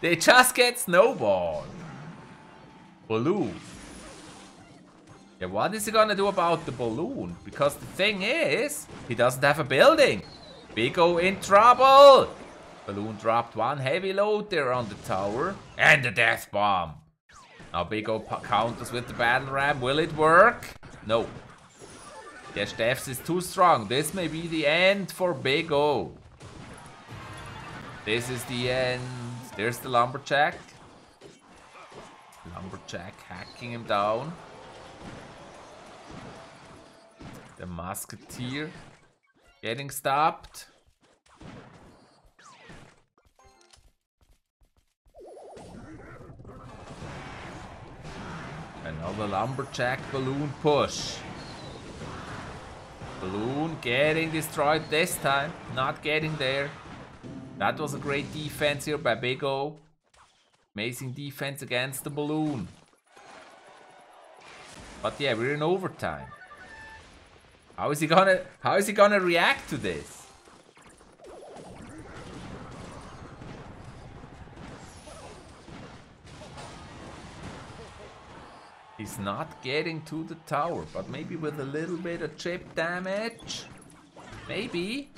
They just get snowballed. Baloo Yeah, what is he gonna do about the balloon? Because the thing is, he doesn't have a building. Big O in trouble. Balloon dropped one heavy load there on the tower. And the death bomb. Now Big O counters with the battle ram. Will it work? No. Yeah, Steffs is too strong. This may be the end for Big O. This is the end. There's the lumberjack. Lumberjack hacking him down. The musketeer getting stopped. Another lumberjack balloon push. Balloon getting destroyed this time. Not getting there. That was a great defense here by Big O. Amazing defense against the balloon. But yeah, we're in overtime. How is he gonna react to this? He's not getting to the tower, but maybe with a little bit of chip damage. Maybe.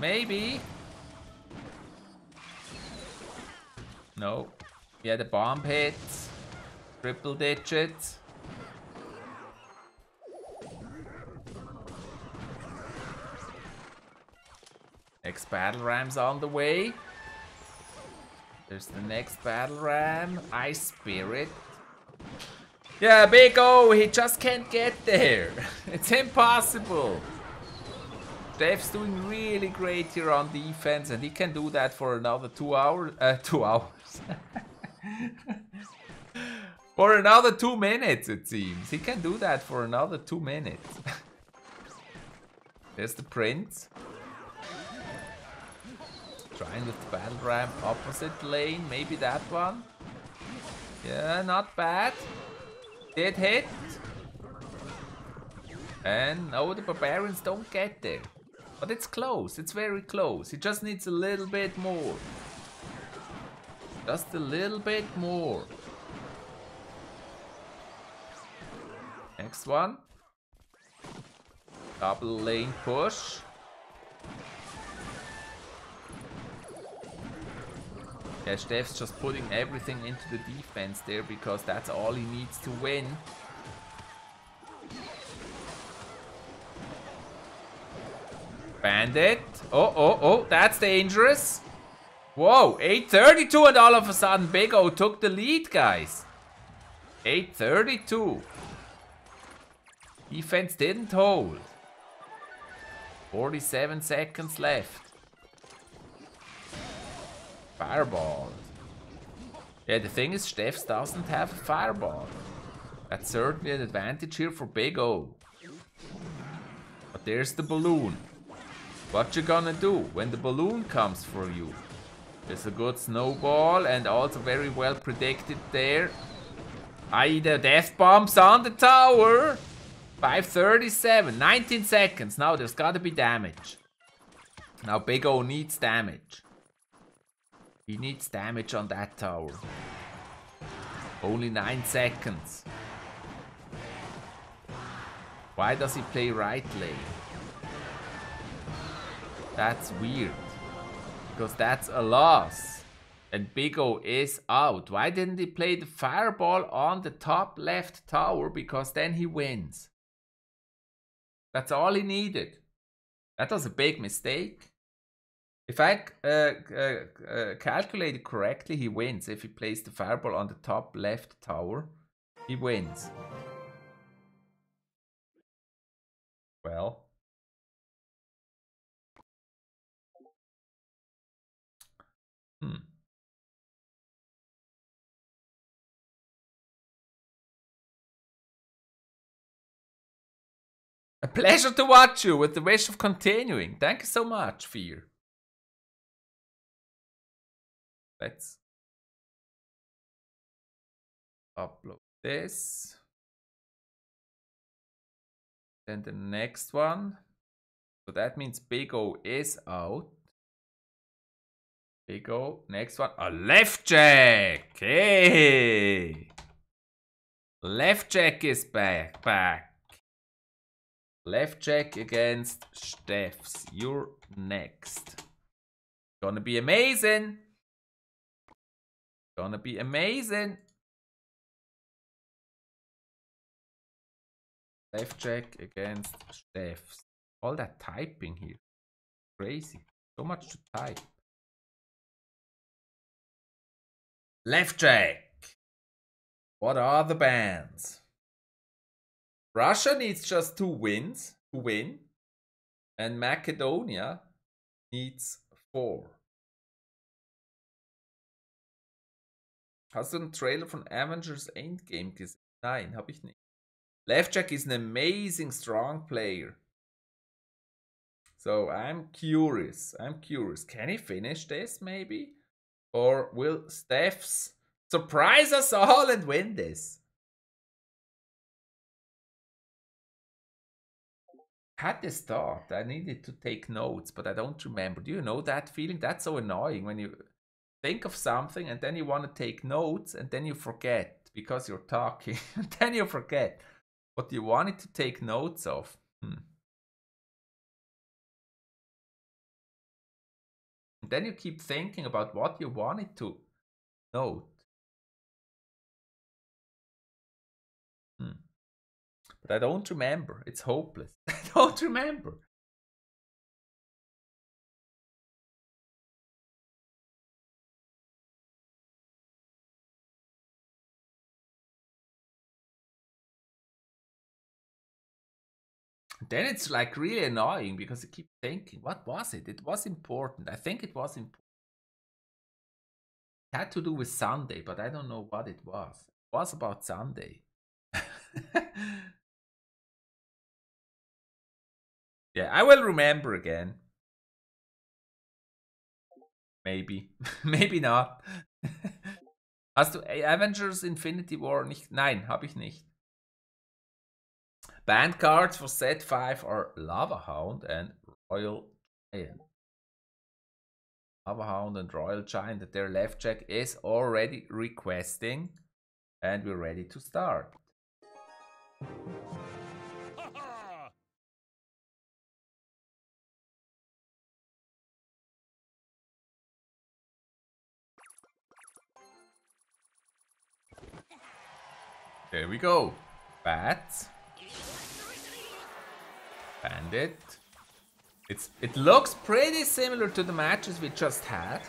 Maybe. No. Yeah, the bomb hits. Triple digits. Next battle ram's on the way. There's the next battle ram. Ice Spirit. Yeah, Big O, he just can't get there. It's impossible. Steffs doing really great here on defense, and he can do that for another 2 hours. 2 hours. For another 2 minutes, it seems. He can do that for another 2 minutes. There's the prince. Trying with the battle ramp opposite lane. Maybe that one. Yeah, not bad. Did hit. And no, the barbarians don't get there. But it's close. It's very close. He just needs a little bit more. Just a little bit more. Next one. Double lane push. Yeah, Steffs just putting everything into the defense there because that's all he needs to win. Bandit. Oh, oh, oh, that's dangerous. Whoa, 8:32 and all of a sudden Big O took the lead, guys. 8:32. Defense didn't hold. 47 seconds left. Fireball. Yeah, the thing is, Steffs doesn't have a fireball. That's certainly an advantage here for Big O. But there's the balloon. What you gonna do when the balloon comes for you? There's a good snowball and also very well predicted there. I.e. the death bombs on the tower. 5:37, 19 seconds. Now there's gotta be damage. Now Big O needs damage. He needs damage on that tower. Only 9 seconds. Why does he play right lane? That's weird. Because that's a loss. And Big O is out. Why didn't he play the fireball on the top left tower? Because then he wins. That's all he needed. That was a big mistake. If I calculated correctly, he wins. If he plays the fireball on the top left tower, he wins. Well. A pleasure to watch you with the wish of continuing. Thank you so much, Fear. Let's upload this. Then the next one. So that means Big O is out. Big O, next one. A Lev4ek! Hey! Lev4ek is back. Lev4ek against Steffs. You're next. Gonna be amazing. Gonna be amazing. Lev4ek against Steffs. All that typing here. Crazy. So much to type. Lev4ek. What are the bans? Russia needs just 2 wins to win. And Macedonia needs 4. Hast du einen Trailer von Avengers Endgame gesehen? Nein, habe ich nicht. Lev4ek is an amazing, strong player. So I'm curious. I'm curious. Can he finish this maybe? Or will Steffs surprise us all and win this? Had this thought. I needed to take notes, but I don't remember. Do you know that feeling? That's so annoying when you think of something and then you want to take notes and then you forget because you're talking. And then you forget what you wanted to take notes of. And then you keep thinking about what you wanted to note. But I don't remember. It's hopeless. I don't remember. Then it's like really annoying because you keep thinking, what was it? It was important. I think it was important. It had to do with Sunday, but I don't know what it was. It was about Sunday. Yeah, I will remember again. Maybe. Maybe not. Hast du Avengers Infinity War nicht? Nein, habe ich nicht. Band cards for set 5 are Lava Hound and Royal Giant. Lava Hound and Royal Giant that their Lev4ek is already requesting. And we're ready to start. There we go. Bats. Bandit. It looks pretty similar to the matches we just had.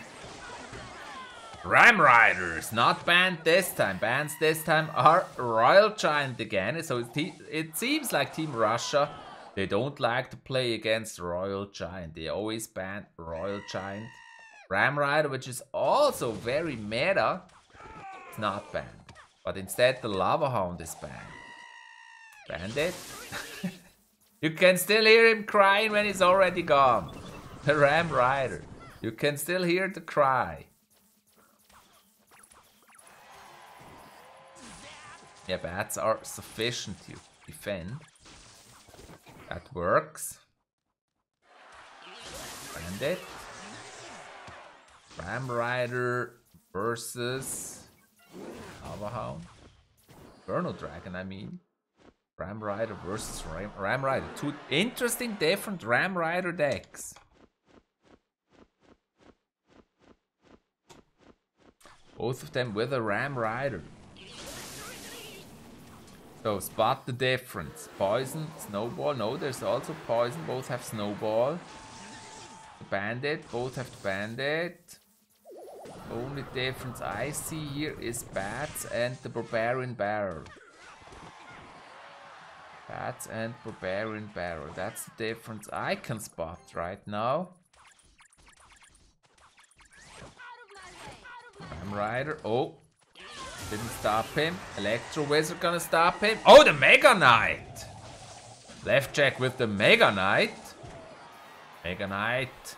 Ram Riders, not banned this time. Bans this time are Royal Giant again. So it seems like Team Russia, they don't like to play against Royal Giant. They always ban Royal Giant. Ram Rider, which is also very meta, it's not banned. But instead the Lava Hound is banned. Bandit. You can still hear him crying when he's already gone. The Ram Rider. You can still hear the cry. Yeah, bats are sufficient to defend. That works. Bandit. Ram Rider versus Lava Hound. Inferno Dragon, I mean. Ram Rider versus Ram Rider. 2 interesting different Ram Rider decks. Both of them with a Ram Rider. So spot the difference. Poison, Snowball. No, there's also Poison. Both have Snowball. The Bandit. Both have the Bandit. Only difference I see here is Bats and the Barbarian Barrel. Bats and Barbarian Barrel. That's the difference I can spot right now. Ram Rider. Oh. Didn't stop him. Electro Wizard gonna stop him. Oh, the Mega Knight! Lev4ek with the Mega Knight. Mega Knight.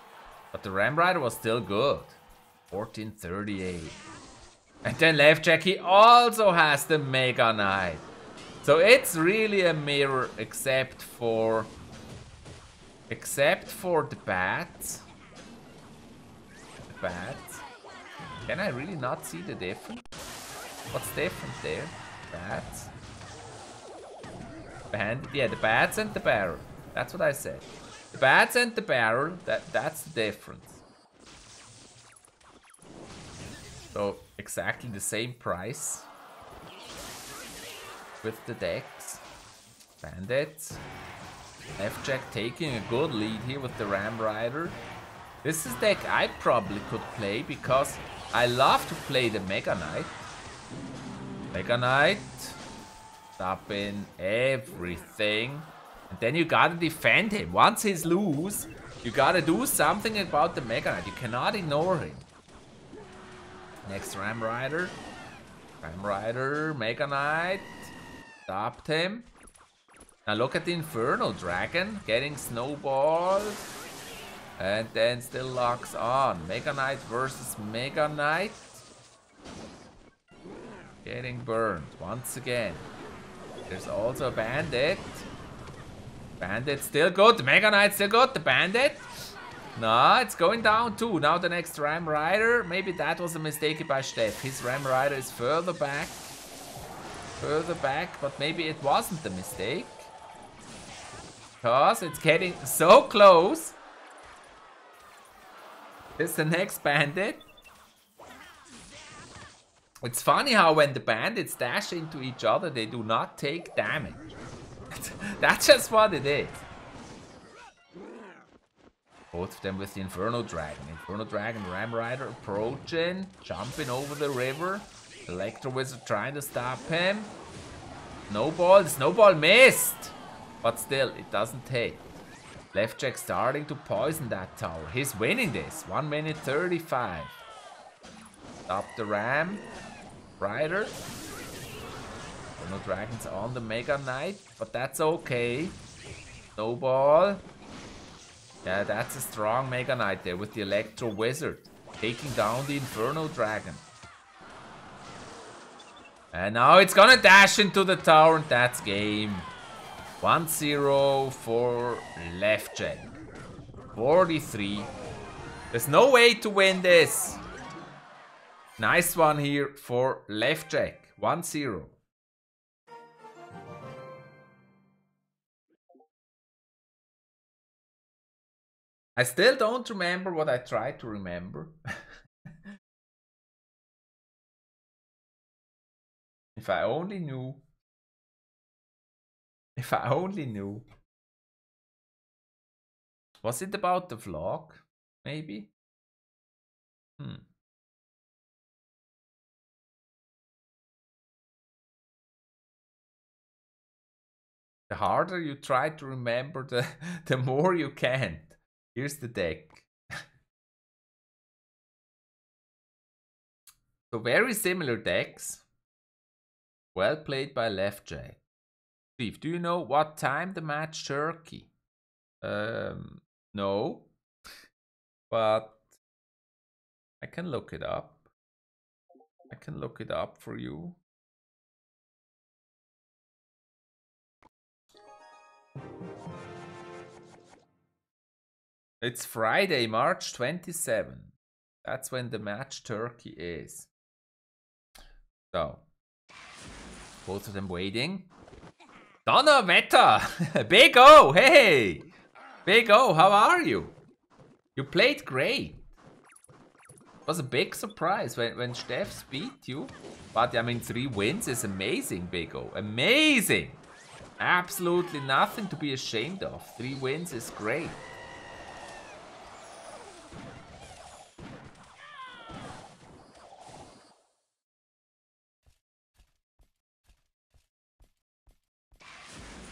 But the Ram Rider was still good. 1438. And then Lev4ek, he also has the Mega Knight. So it's really a mirror except for the bats. The bats. Can I really not see the difference? What's different there? Bats. Behind, yeah, the bats and the barrel. That's what I said. The bats and the barrel, that's the difference. So exactly the same price with the decks. Bandits. Lev4ek taking a good lead here with the Ram Rider. This is a deck I probably could play because I love to play the Mega Knight. Mega Knight. Up in everything. And then you gotta defend him. Once he's loose, you gotta do something about the Mega Knight. You cannot ignore him. Next Ram Rider. Ram Rider, Mega Knight. Stopped him. Now look at the Inferno Dragon getting snowballed. And then still locks on. Mega Knight versus Mega Knight. Getting burned once again. There's also a Bandit. Bandit still good. The Mega Knight still good. The Bandit. No, it's going down too. Now the next Ram Rider. Maybe that was a mistake by Steffs. His Ram Rider is further back. Further back. But maybe it wasn't the mistake. Because it's getting so close. It's the next Bandit. It's funny how when the bandits dash into each other, they do not take damage. That's just what it is. Both of them with the Inferno Dragon. Inferno Dragon, Ram Rider approaching, jumping over the river. Electro Wizard trying to stop him. Snowball, the snowball missed! But still, it doesn't take. Lev4ek starting to poison that tower. He's winning this. 1 minute 35. Stop the Ram Rider. No dragons on the Mega Knight, but that's okay. Snowball. Yeah, that's a strong Mega Knight there with the Electro Wizard. Taking down the Inferno Dragon. And now it's gonna dash into the tower, and that's game. 1-0 for Lev4ek. 43. There's no way to win this. Nice one here for Lev4ek. 1-0. I still don't remember what I tried to remember. If I only knew. If I only knew. Was it about the vlog? Maybe? The harder you try to remember, the more you can't. Here's the deck. So very similar decks. Well played by Lev4ek. Steve, do you know what time the match Turkey? No. But I can look it up. I can look it up for you. It's Friday, March 27. That's when the match Turkey is. So, both of them waiting. Donnerwetter! Big O, hey! Big O, how are you? You played great. It was a big surprise when Steffs beat you. But I mean, 3 wins is amazing, Big O. Amazing! Absolutely nothing to be ashamed of. 3 wins is great.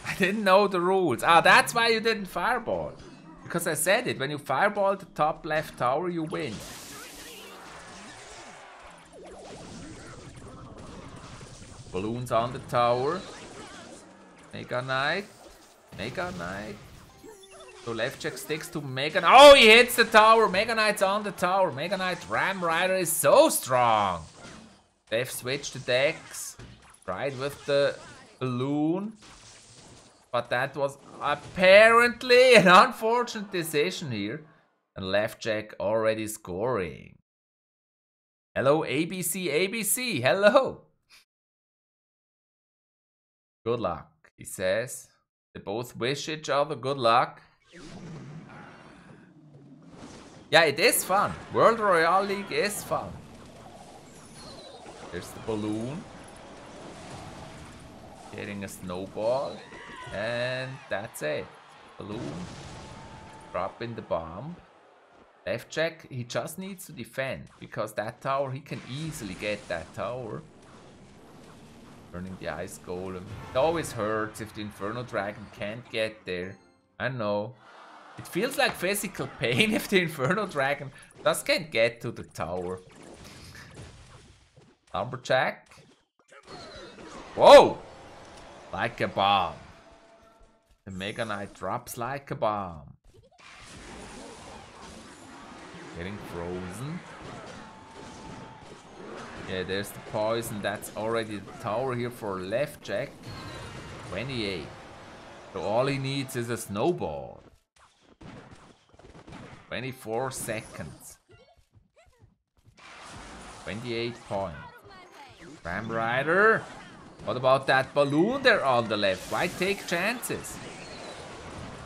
I didn't know the rules. Ah, that's why you didn't fireball. Because I said it. When you fireball the top left tower, you win. Balloons on the tower. Mega Knight. Mega Knight. So Lev4ek sticks to Mega Knight. Oh, he hits the tower. Mega Knight's on the tower. Mega Knight Ram Rider is so strong. They've switched the decks. Tried with the balloon. But that was apparently an unfortunate decision here. And Lev4ek already scoring. Hello, ABC, ABC. Hello. Good luck, he says. They both wish each other good luck. Yeah, it is fun. World Royale League is fun. There's the balloon. Getting a snowball. And that's it. Balloon. Drop in the bomb. Lev4ek, he just needs to defend. Because that tower, he can easily get that tower. Burning the ice golem. It always hurts if the Inferno Dragon can't get there. I know. It feels like physical pain if the Inferno Dragon just can't get to the tower. Lumberjack. Whoa! Like a bomb. The Mega Knight drops like a bomb. Getting frozen. Yeah, there's the poison. That's already the tower here for Lev4ek. 28. So all he needs is a snowball. 24 seconds. 28 points. Ram Rider. What about that balloon there on the left? Why take chances?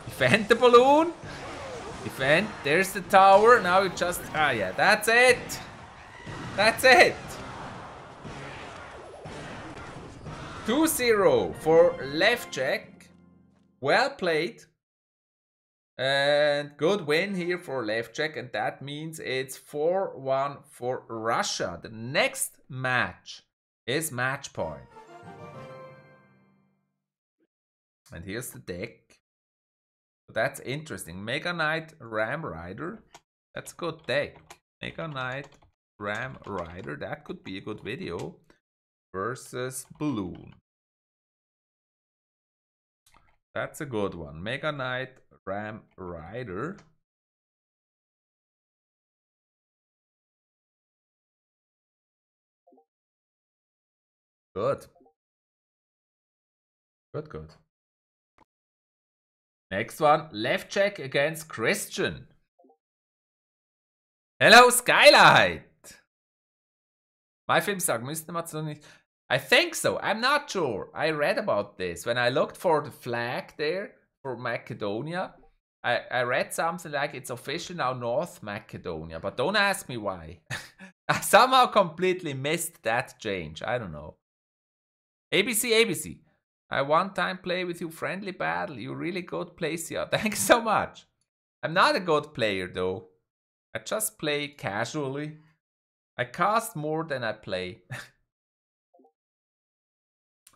Defend the balloon. Defend. There's the tower. Now you just... Ah, yeah. That's it. That's it. 2-0 for Lev4ek. Well played. And good win here for Lev4ek. And that means it's 4-1 for Russia. The next match is match point. And here's the deck. That's interesting. Mega Knight, Ram Rider. That's a good deck. Mega Knight, Ram Rider. That could be a good video. Versus Balloon. That's a good one. Mega Knight, Ram Rider. Good. Good, good. Next one, Lev4ek against Kristijan. Hello, Skylight! My film sag müsste man so nicht. I think so, I'm not sure. I read about this. When I looked for the flag there, for Macedonia, I read something like it's official now North Macedonia, but don't ask me why. I somehow completely missed that change, I don't know. ABC, ABC. I one time play with you friendly battle. You really good player. Thanks so much. I'm not a good player though. I just play casually. I cast more than I play.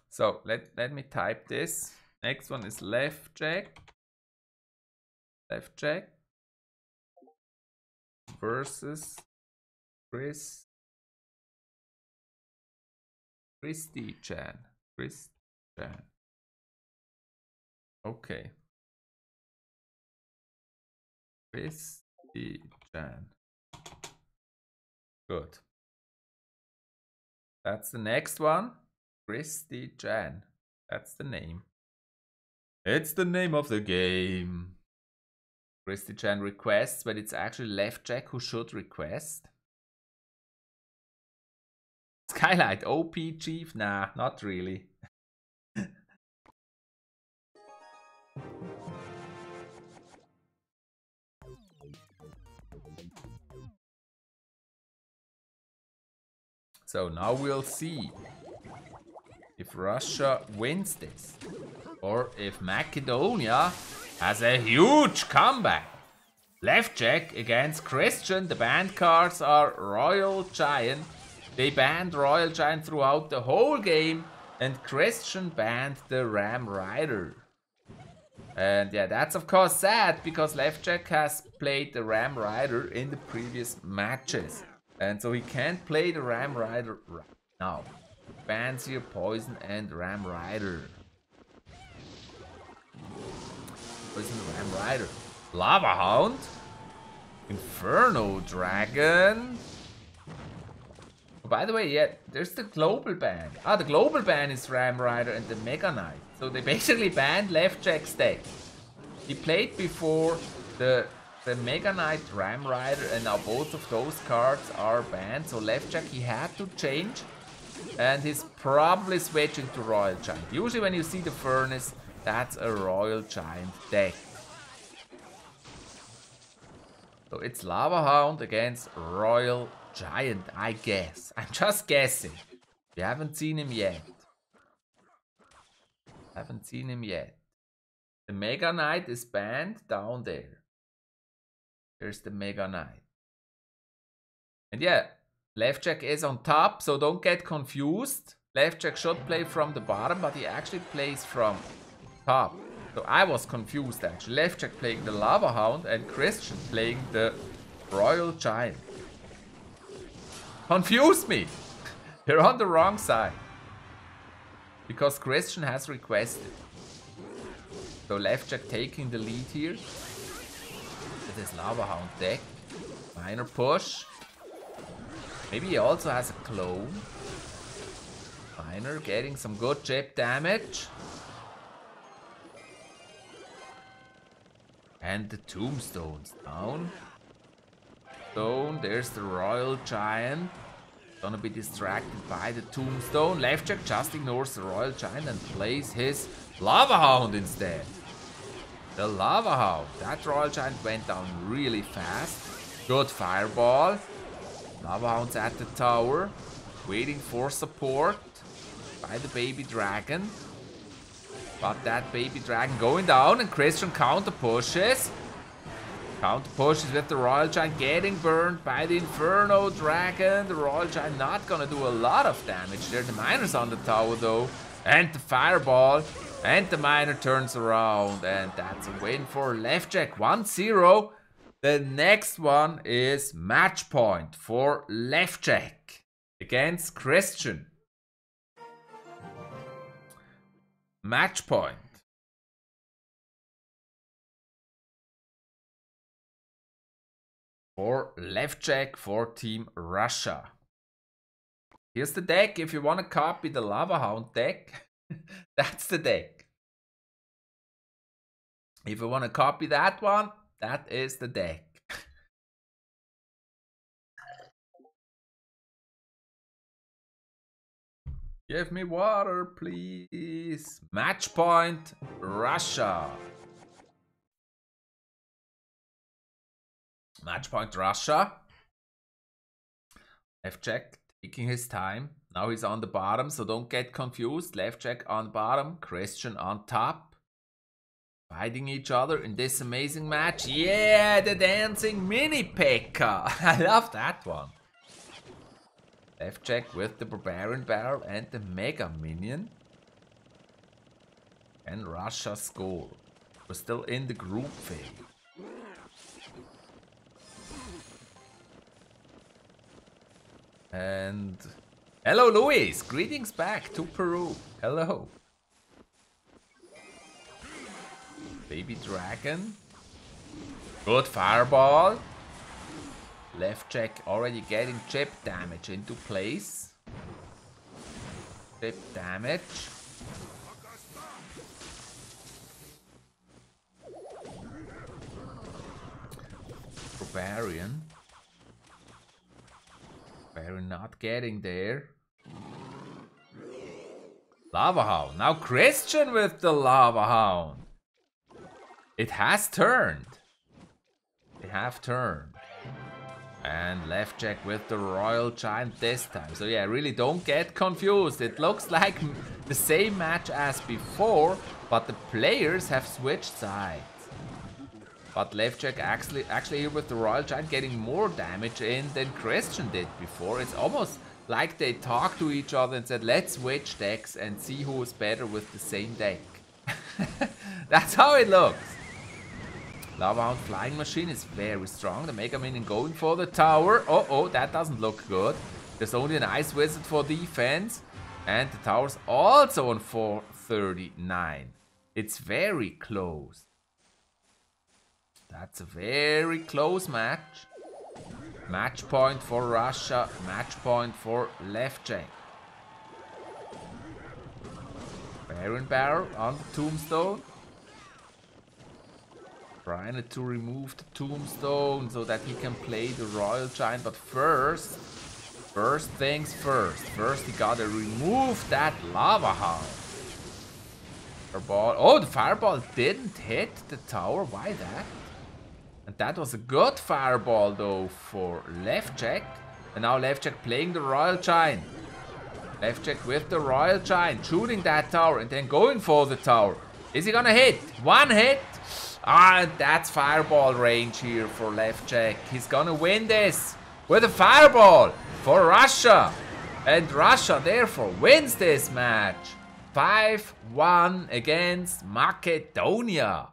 So let me type this. Next one is Lev4ek. Lev4ek versus Kristijan. Okay. Kristijan. Good. That's the next one. Kristijan. That's the name. It's the name of the game. Kristijan requests, but it's actually Lev4ek who should request. Skylight, OP Chief? Nah, not really. So now we'll see if Russia wins this or if Macedonia has a huge comeback. Lev4ek against Kristijan. The banned cards are Royal Giant. They banned Royal Giant throughout the whole game and Kristijan banned the Ram Rider. And yeah, that's of course sad because Lev4ek has played the Ram Rider in the previous matches. And so he can't play the Ram Rider right now. Bans here Poison and Ram Rider. Poison Ram Rider. Lava Hound. Inferno Dragon. Oh, by the way, yeah, there's the global ban. Ah, the global ban is Ram Rider and the Mega Knight. So they basically banned Lev4ek's deck. He played before the Mega Knight, Ram Rider, and now both of those cards are banned. So Lev4ek, he had to change. And he's probably switching to Royal Giant. Usually when you see the Furnace, That's a Royal Giant deck. So it's Lava Hound against Royal Giant, I guess. I'm just guessing. We haven't seen him yet. The Mega Knight is banned down there. There's the Mega Knight. And yeah, Lev4ek is on top, so don't get confused. Lev4ek should play from the bottom, but he actually plays from top. So I was confused actually. Lev4ek playing the Lava Hound and Kristijan playing the Royal Giant. Confused me! You're on the wrong side. Because Kristijan has requested. So Lev4ek taking the lead here. With his Lava Hound deck. Minor push. Maybe he also has a clone. Miner getting some good chip damage. And the tombstones down. Stone, there's the Royal Giant. Gonna be distracted by the tombstone. Lev4ek just ignores the Royal Giant and plays his Lava Hound instead. The Lava Hound. That Royal Giant went down really fast. Good fireball. Lava Hound's at the tower, waiting for support by the baby dragon. But that baby dragon going down, and Kristijan counter pushes. Counter pushes with the Royal Giant, getting burned by the Inferno Dragon. The Royal Giant not gonna do a lot of damage there. The miner's on the tower though, and the fireball, and the miner turns around, and that's a win for Lev4ek. 1-0. The next one is match point for Lev4ek against Kristijan. Match point. For Lev4ek for Team Russia. Here's the deck if you want to copy the Lava Hound deck. That's the deck. If you want to copy that one, that is the deck. Give me water, please. Match point, Russia. Match point, Russia. Lev4ek taking his time. Now he's on the bottom, so don't get confused. Lev4ek on bottom, Kristijan on top. Fighting each other in this amazing match. Yeah, the dancing mini P.E.K.K.A. I love that one. Lev4ek with the Barbarian Barrel and the Mega Minion. And Russia score. We're still in the group phase. And hello, Luis. Greetings back to Peru. Hello. Baby dragon. Good fireball. Lev4ek already getting chip damage into place. Chip damage. Barbarian. Barbarian not getting there. Lava Hound. Now Kristijan with the Lava Hound. It has turned. They have turned. And Lev4ek with the Royal Giant this time. So yeah, really don't get confused. It looks like the same match as before, but the players have switched sides. But Lev4ek actually here with the Royal Giant getting more damage in than Kristijan did before. It's almost like they talked to each other and said, let's switch decks and see who is better with the same deck. That's how it looks. Lava Hound Flying Machine is very strong. The Mega Minion going for the tower. Uh-oh, that doesn't look good. There's only an Ice Wizard for defense. And the tower's also on 439. It's very close. That's a very close match. Match point for Russia. Match point for Lev4ek. Baron Barrel on the tombstone. Trying to remove the tombstone so that he can play the Royal Giant, but first things first. First he gotta remove that Lava Hound. Fireball. Oh, the fireball didn't hit the tower. Why that? And that was a good fireball though for Lev4ek. And now Lev4ek playing the Royal Giant. Lev4ek with the Royal Giant, shooting that tower and then going for the tower. Is he gonna hit? One hit. Ah, and that's fireball range here for Lev4ek. He's gonna win this with a fireball for Russia. And Russia therefore wins this match. 5-1 against Macedonia.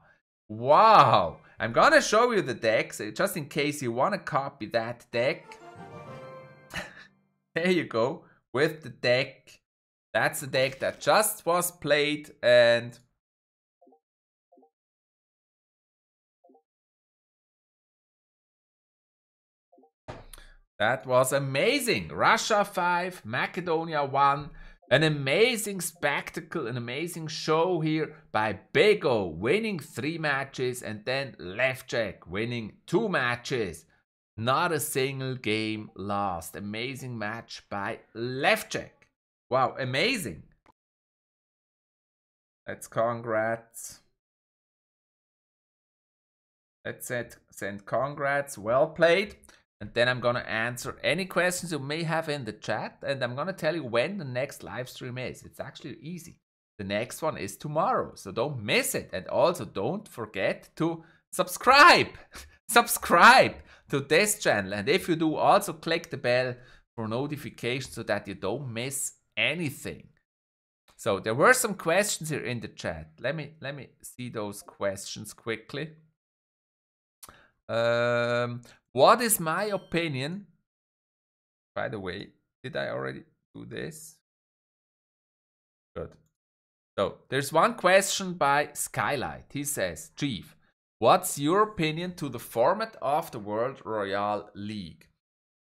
Wow. I'm gonna show you the decks just in case you wanna copy that deck. There you go. With the deck. That's the deck that just was played, and that was amazing. Russia 5, Macedonia 1. An amazing spectacle, an amazing show here by Big O, winning 3 matches, and then Lev4ek winning 2 matches. Not a single game lost. Amazing match by Lev4ek. Wow, amazing. Let's congrats. Let's send congrats. Well played. And then I'm gonna answer any questions you may have in the chat. And I'm gonna tell you when the next live stream is. It's actually easy. The next one is tomorrow. So don't miss it. And also don't forget to subscribe. Subscribe to this channel, and if you do, also click the bell for notifications so that you don't miss anything. So there were some questions here in the chat. Let me see those questions quickly. What is my opinion? By the way, did I already do this? Good. So there's one question by Skylight. He says, Chief, what's your opinion to the format of the World Royale League?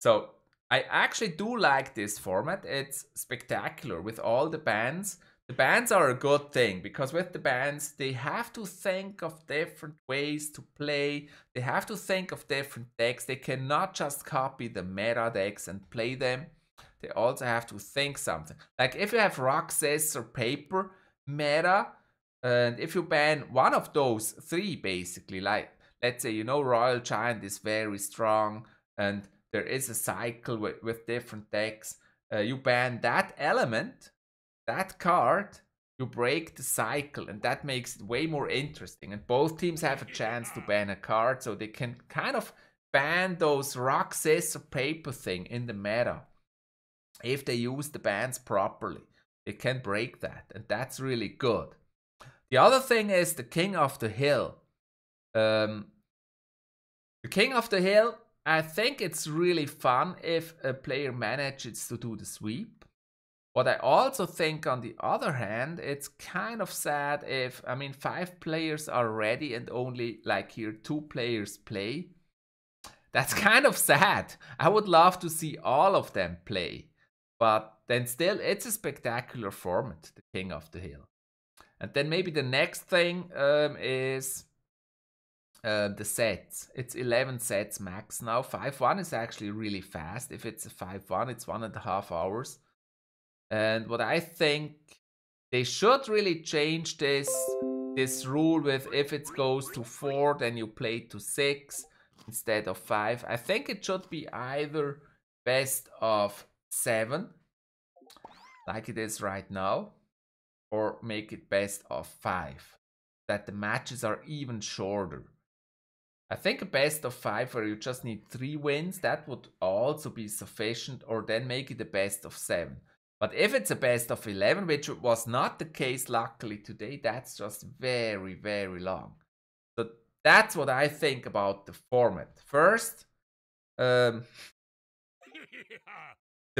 So I actually do like this format. It's spectacular with all the bans. The bans are a good thing because with the bans, they have to think of different ways to play. They have to think of different decks. They cannot just copy the meta decks and play them. They also have to think something. Like if you have rock, scissors, paper meta, and if you ban one of those three, basically, like, let's say, you know, Royal Giant is very strong and there is a cycle with different decks. You ban that element, that card, you break the cycle, and that makes it way more interesting. And both teams have a chance to ban a card, so they can kind of ban those rock, scissors, paper thing in the meta. If they use the bans properly, they can break that, and that's really good. The other thing is the King of the Hill. The King of the Hill, I think it's really fun if a player manages to do the sweep. What I also think, on the other hand, it's kind of sad if, I mean, 5 players are ready and only, like here, 2 players play. That's kind of sad. I would love to see all of them play. But then still, it's a spectacular format, the King of the Hill. And then maybe the next thing is the sets. It's 11 sets max now. 5-1 is actually really fast. If it's a 5-1, it's 1.5 hours. And what I think, they should really change this rule with if it goes to 4, then you play to 6 instead of 5. I think it should be either best of 7, like it is right now, or make it best of 5, that the matches are even shorter. I think a best of 5 where you just need 3 wins, that would also be sufficient, or then make it a best of 7. But if it's a best of 11, which was not the case luckily today, that's just very, very long. So that's what I think about the format. First, the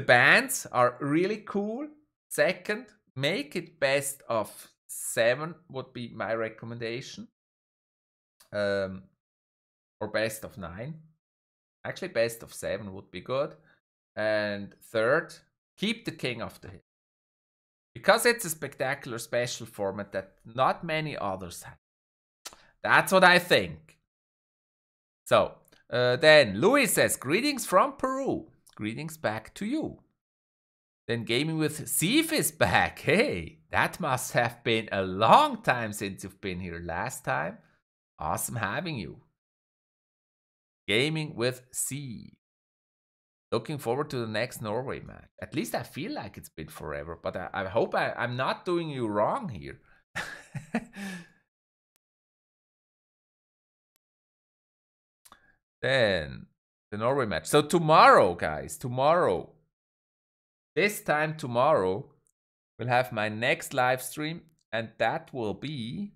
bans are really cool. Second, make it best of 7 would be my recommendation. Or best of 9. Actually, best of 7 would be good. And third, keep the King of the Hill. Because it's a spectacular special format that not many others have. That's what I think. So, then Louis says, greetings from Peru. Greetings back to you. Then Gaming with Steffs is back, hey! That must have been a long time since you've been here last time. Awesome having you. Gaming with C. Looking forward to the next Norway match. At least I feel like it's been forever, but I hope I'm not doing you wrong here. Then the Norway match. So tomorrow, guys, tomorrow, this time tomorrow, we'll have my next live stream, and that will be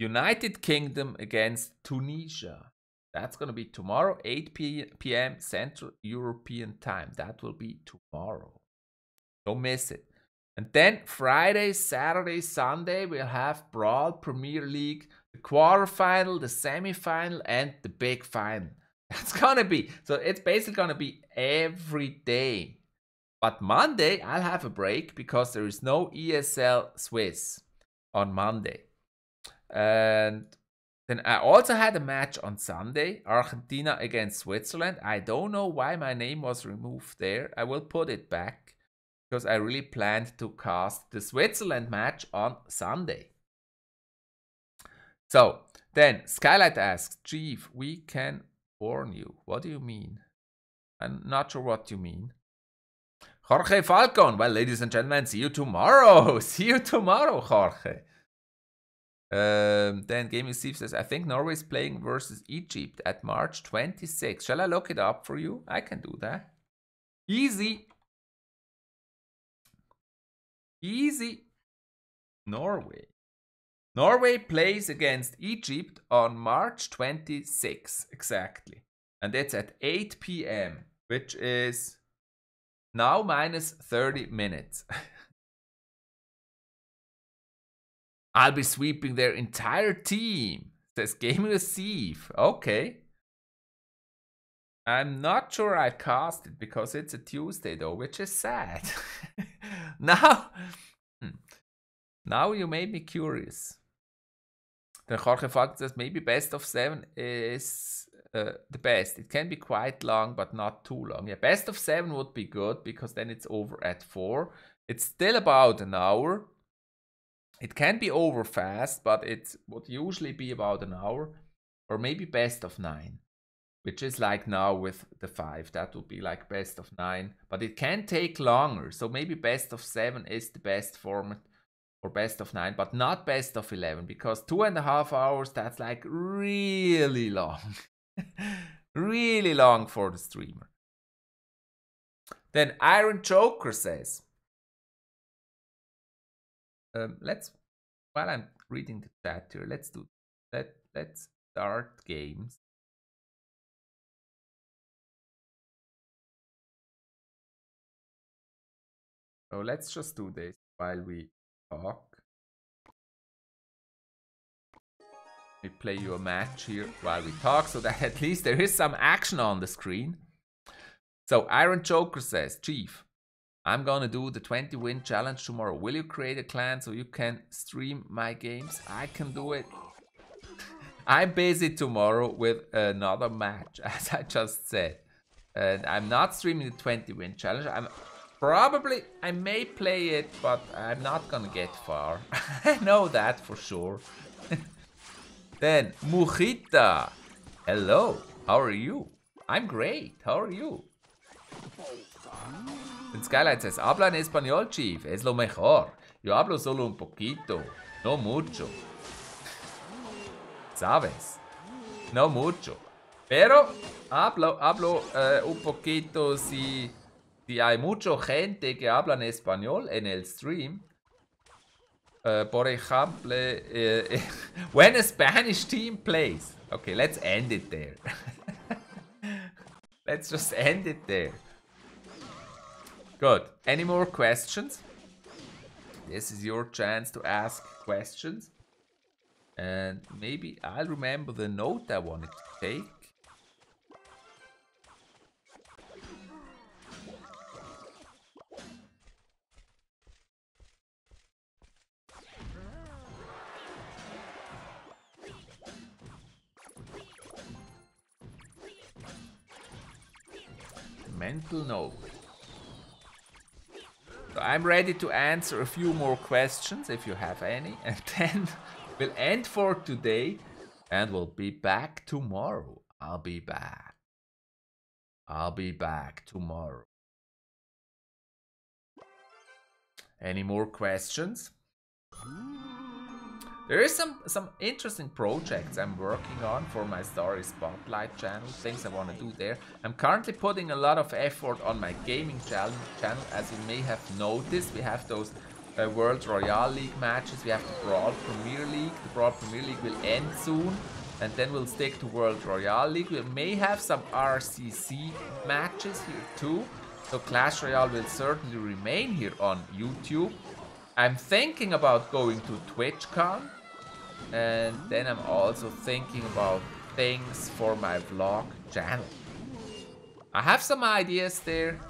United Kingdom against Tunisia. That's going to be tomorrow, 8 p.m. Central European time. That will be tomorrow. Don't miss it. And then Friday, Saturday, Sunday, we'll have Brawl Premier League, the quarterfinal, the semi-final, and the big final. That's going to be, so it's basically going to be every day. But Monday, I'll have a break because there is no ESL Swiss on Monday. And then I also had a match on Sunday, Argentina against Switzerland. I don't know why my name was removed there. I will put it back because I really planned to cast the Switzerland match on Sunday. So then Skylight asks, Chief, we can warn you. What do you mean? I'm not sure what you mean. Jorge Falcon. Well, ladies and gentlemen, see you tomorrow. See you tomorrow, Jorge. Then Gaming Steve says, I think Norway is playing versus Egypt at March 26. Shall I look it up for you? I can do that. Easy. Easy. Norway. Norway plays against Egypt on March 26, exactly. And it's at 8 p.m., which is now minus 30 minutes. I'll be sweeping their entire team, says Gaming Receive. Okay. I'm not sure I cast it because it's a Tuesday though, which is sad. Now you made me curious. Then Jorge Falk says, maybe best of 7 is the best. It can be quite long, but not too long. Yeah, best of 7 would be good because then it's over at 4. It's still about an hour. It can be over fast, but it would usually be about an hour, or maybe best of 9, which is like now with the 5. That would be like best of 9, but it can take longer. So maybe best of 7 is the best format, or best of 9, but not best of 11, because 2.5 hours, that's like really long. Really long for the streamer. Then Iron Joker says, let's, while I'm reading the chat here, let's start games. So let's just do this while we talk. We play you a match here while we talk, so that at least there is some action on the screen. So Iron Joker says, Chief, I'm gonna do the 20-win challenge tomorrow. Will you create a clan so you can stream my games? I can do it. I'm busy tomorrow with another match, as I just said. And I'm not streaming the 20-win challenge. I may play it, but I'm not gonna get far. I know that for sure. Then, Mujita. Hello, how are you? I'm great, how are you? And Skylight says, habla en español, Chief, es lo mejor. Yo hablo solo un poquito, no mucho. ¿Sabes? No mucho. Pero hablo un poquito. Si hay mucha gente que habla en español en el stream. Por ejemplo, when a Spanish team plays. Okay, let's end it there. Let's just end it there. Good. Any more questions? This is your chance to ask questions. And maybe I'll remember the note I wanted to take. Mental note. I'm ready to answer a few more questions if you have any, and then we'll end for today and we'll be back tomorrow. I'll be back tomorrow. Any more questions? There is some interesting projects I'm working on for my Story Spotlight channel, things I want to do there. I'm currently putting a lot of effort on my gaming channel, as you may have noticed. We have those World Royale League matches, we have the Brawl Premier League. The Brawl Premier League will end soon, and then we'll stick to World Royale League. We may have some RCC matches here too, so Clash Royale will certainly remain here on YouTube. I'm thinking about going to TwitchCon, and then I'm also thinking about things for my vlog channel. I have some ideas there,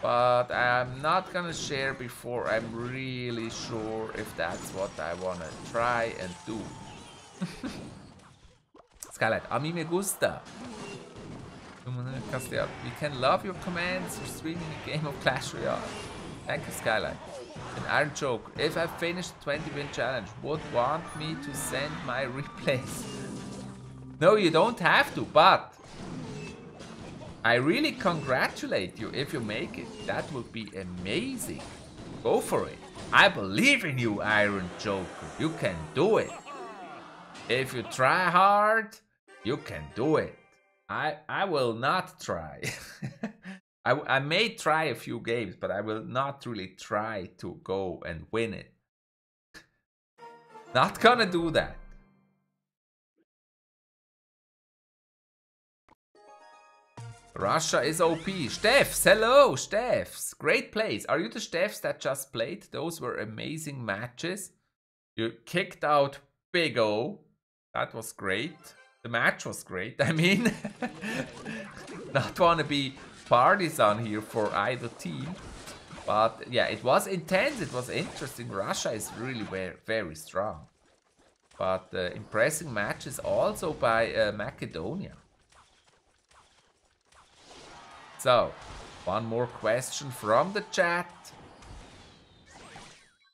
but I'm not gonna share before I'm really sure if that's what I wanna try and do. Skylight, a mí me gusta. We can love your commands for streaming a game of Clash Royale. Thank you, Skylight. An iron joke. If I finish the 20-win challenge, would want me to send my replays? No, you don't have to, but I really congratulate you if you make it. That would be amazing. Go for it. I believe in you, Iron Joker. You can do it. If you try hard, you can do it. I will not try. I may try a few games, but I will not really try to go and win it. Not gonna do that. Russia is OP. Steffs, hello, Steffs. Great plays. Are you the Steffs that just played? Those were amazing matches. You kicked out Big O. That was great. The match was great. I mean, not wanna be partisan here for either team, but yeah, it was intense, it was interesting. Russia is really very strong, but impressive matches also by Macedonia. So, one more question from the chat.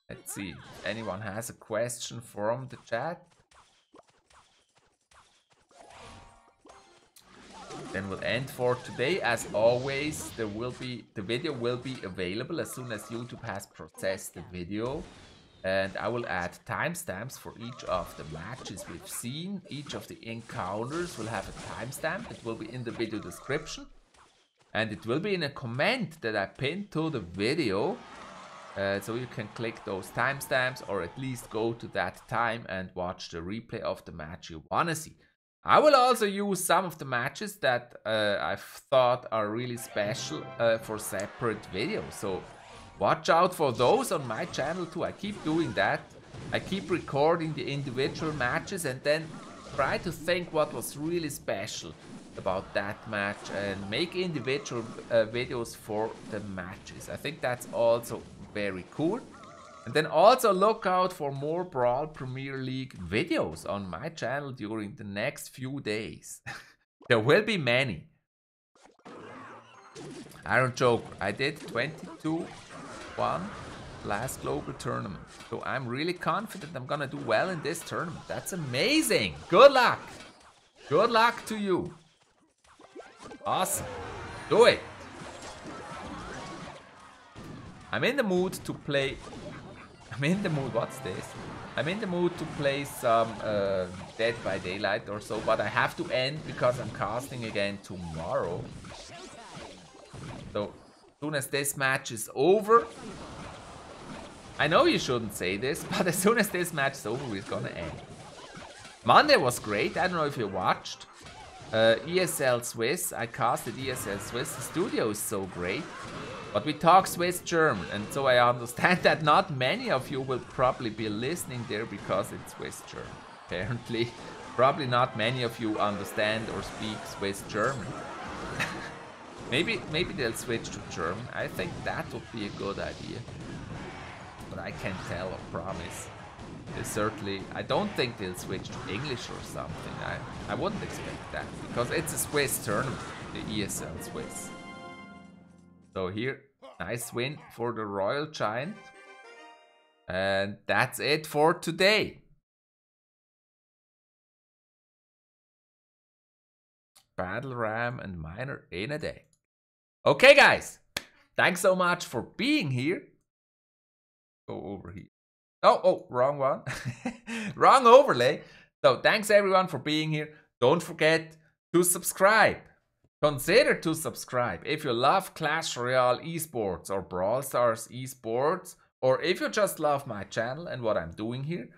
Let's see if anyone has a question from the chat. Then we'll end for today. As always, the video will be available as soon as YouTube has processed the video, and I will add timestamps for each of the matches we've seen. Each of the encounters will have a timestamp. It will be in the video description, and it will be in a comment that I pinned to the video, so you can click those timestamps, or at least go to that time and watch the replay of the match you wanna see. I will also use some of the matches that I've thought are really special for separate videos, so watch out for those on my channel too. I keep doing that. I keep recording the individual matches and then try to think what was really special about that match and make individual videos for the matches. I think that's also very cool. And then also look out for more Brawl Premier League videos on my channel during the next few days. There will be many. Iron Joker, I did 22-1 last global tournament, so I'm really confident I'm gonna do well in this tournament. That's amazing. Good luck. Good luck to you. Awesome. Do it. I'm in the mood to play some Dead by Daylight or so, but I have to end because I'm casting again tomorrow. So, as soon as this match is over, I know you shouldn't say this, but as soon as this match is over, we're gonna end. Monday was great. I don't know if you watched. ESL Swiss, I casted ESL Swiss. The studio is so great. But we talk Swiss German, and so I understand that not many of you will probably be listening there because it's Swiss German. Apparently, probably not many of you understand or speak Swiss German. Maybe they'll switch to German. I think that would be a good idea. But I can't tell or promise. I don't think they'll switch to English or something. I wouldn't expect that, because it's a Swiss tournament, the ESL Swiss. So here Nice win for the Royal Giant. And that's it for today. Battle Ram and Miner in a day. Okay, guys. Thanks so much for being here. Go over here. Oh, oh, wrong one. Wrong overlay. So thanks everyone for being here. Don't forget to subscribe. Consider to subscribe if you love Clash Royale esports or Brawl Stars esports, or if you just love my channel and what I'm doing here.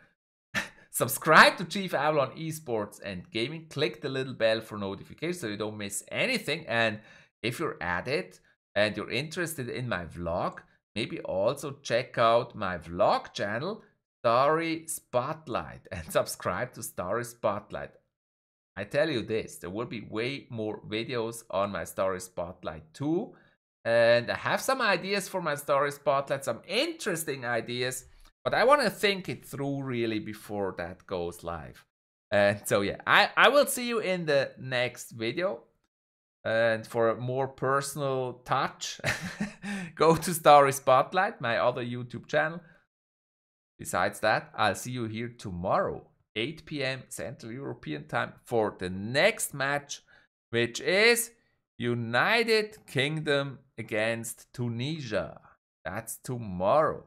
Subscribe to Chief Avalon esports and gaming. Click the little bell for notifications so you don't miss anything. And if you're at it and you're interested in my vlog, maybe also check out my vlog channel, Story Spotlight, and subscribe to Story Spotlight. I tell you this, there will be way more videos on my Story Spotlight too. And I have some ideas for my Story Spotlight, some interesting ideas, but I want to think it through really before that goes live. And so yeah, I will see you in the next video. And for a more personal touch, go to Story Spotlight, my other YouTube channel. Besides that, I'll see you here tomorrow, 8 p.m. Central European time, for the next match, which is United Kingdom against Tunisia. That's tomorrow.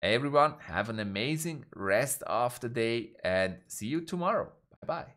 Everyone, have an amazing rest of the day and see you tomorrow. Bye-bye.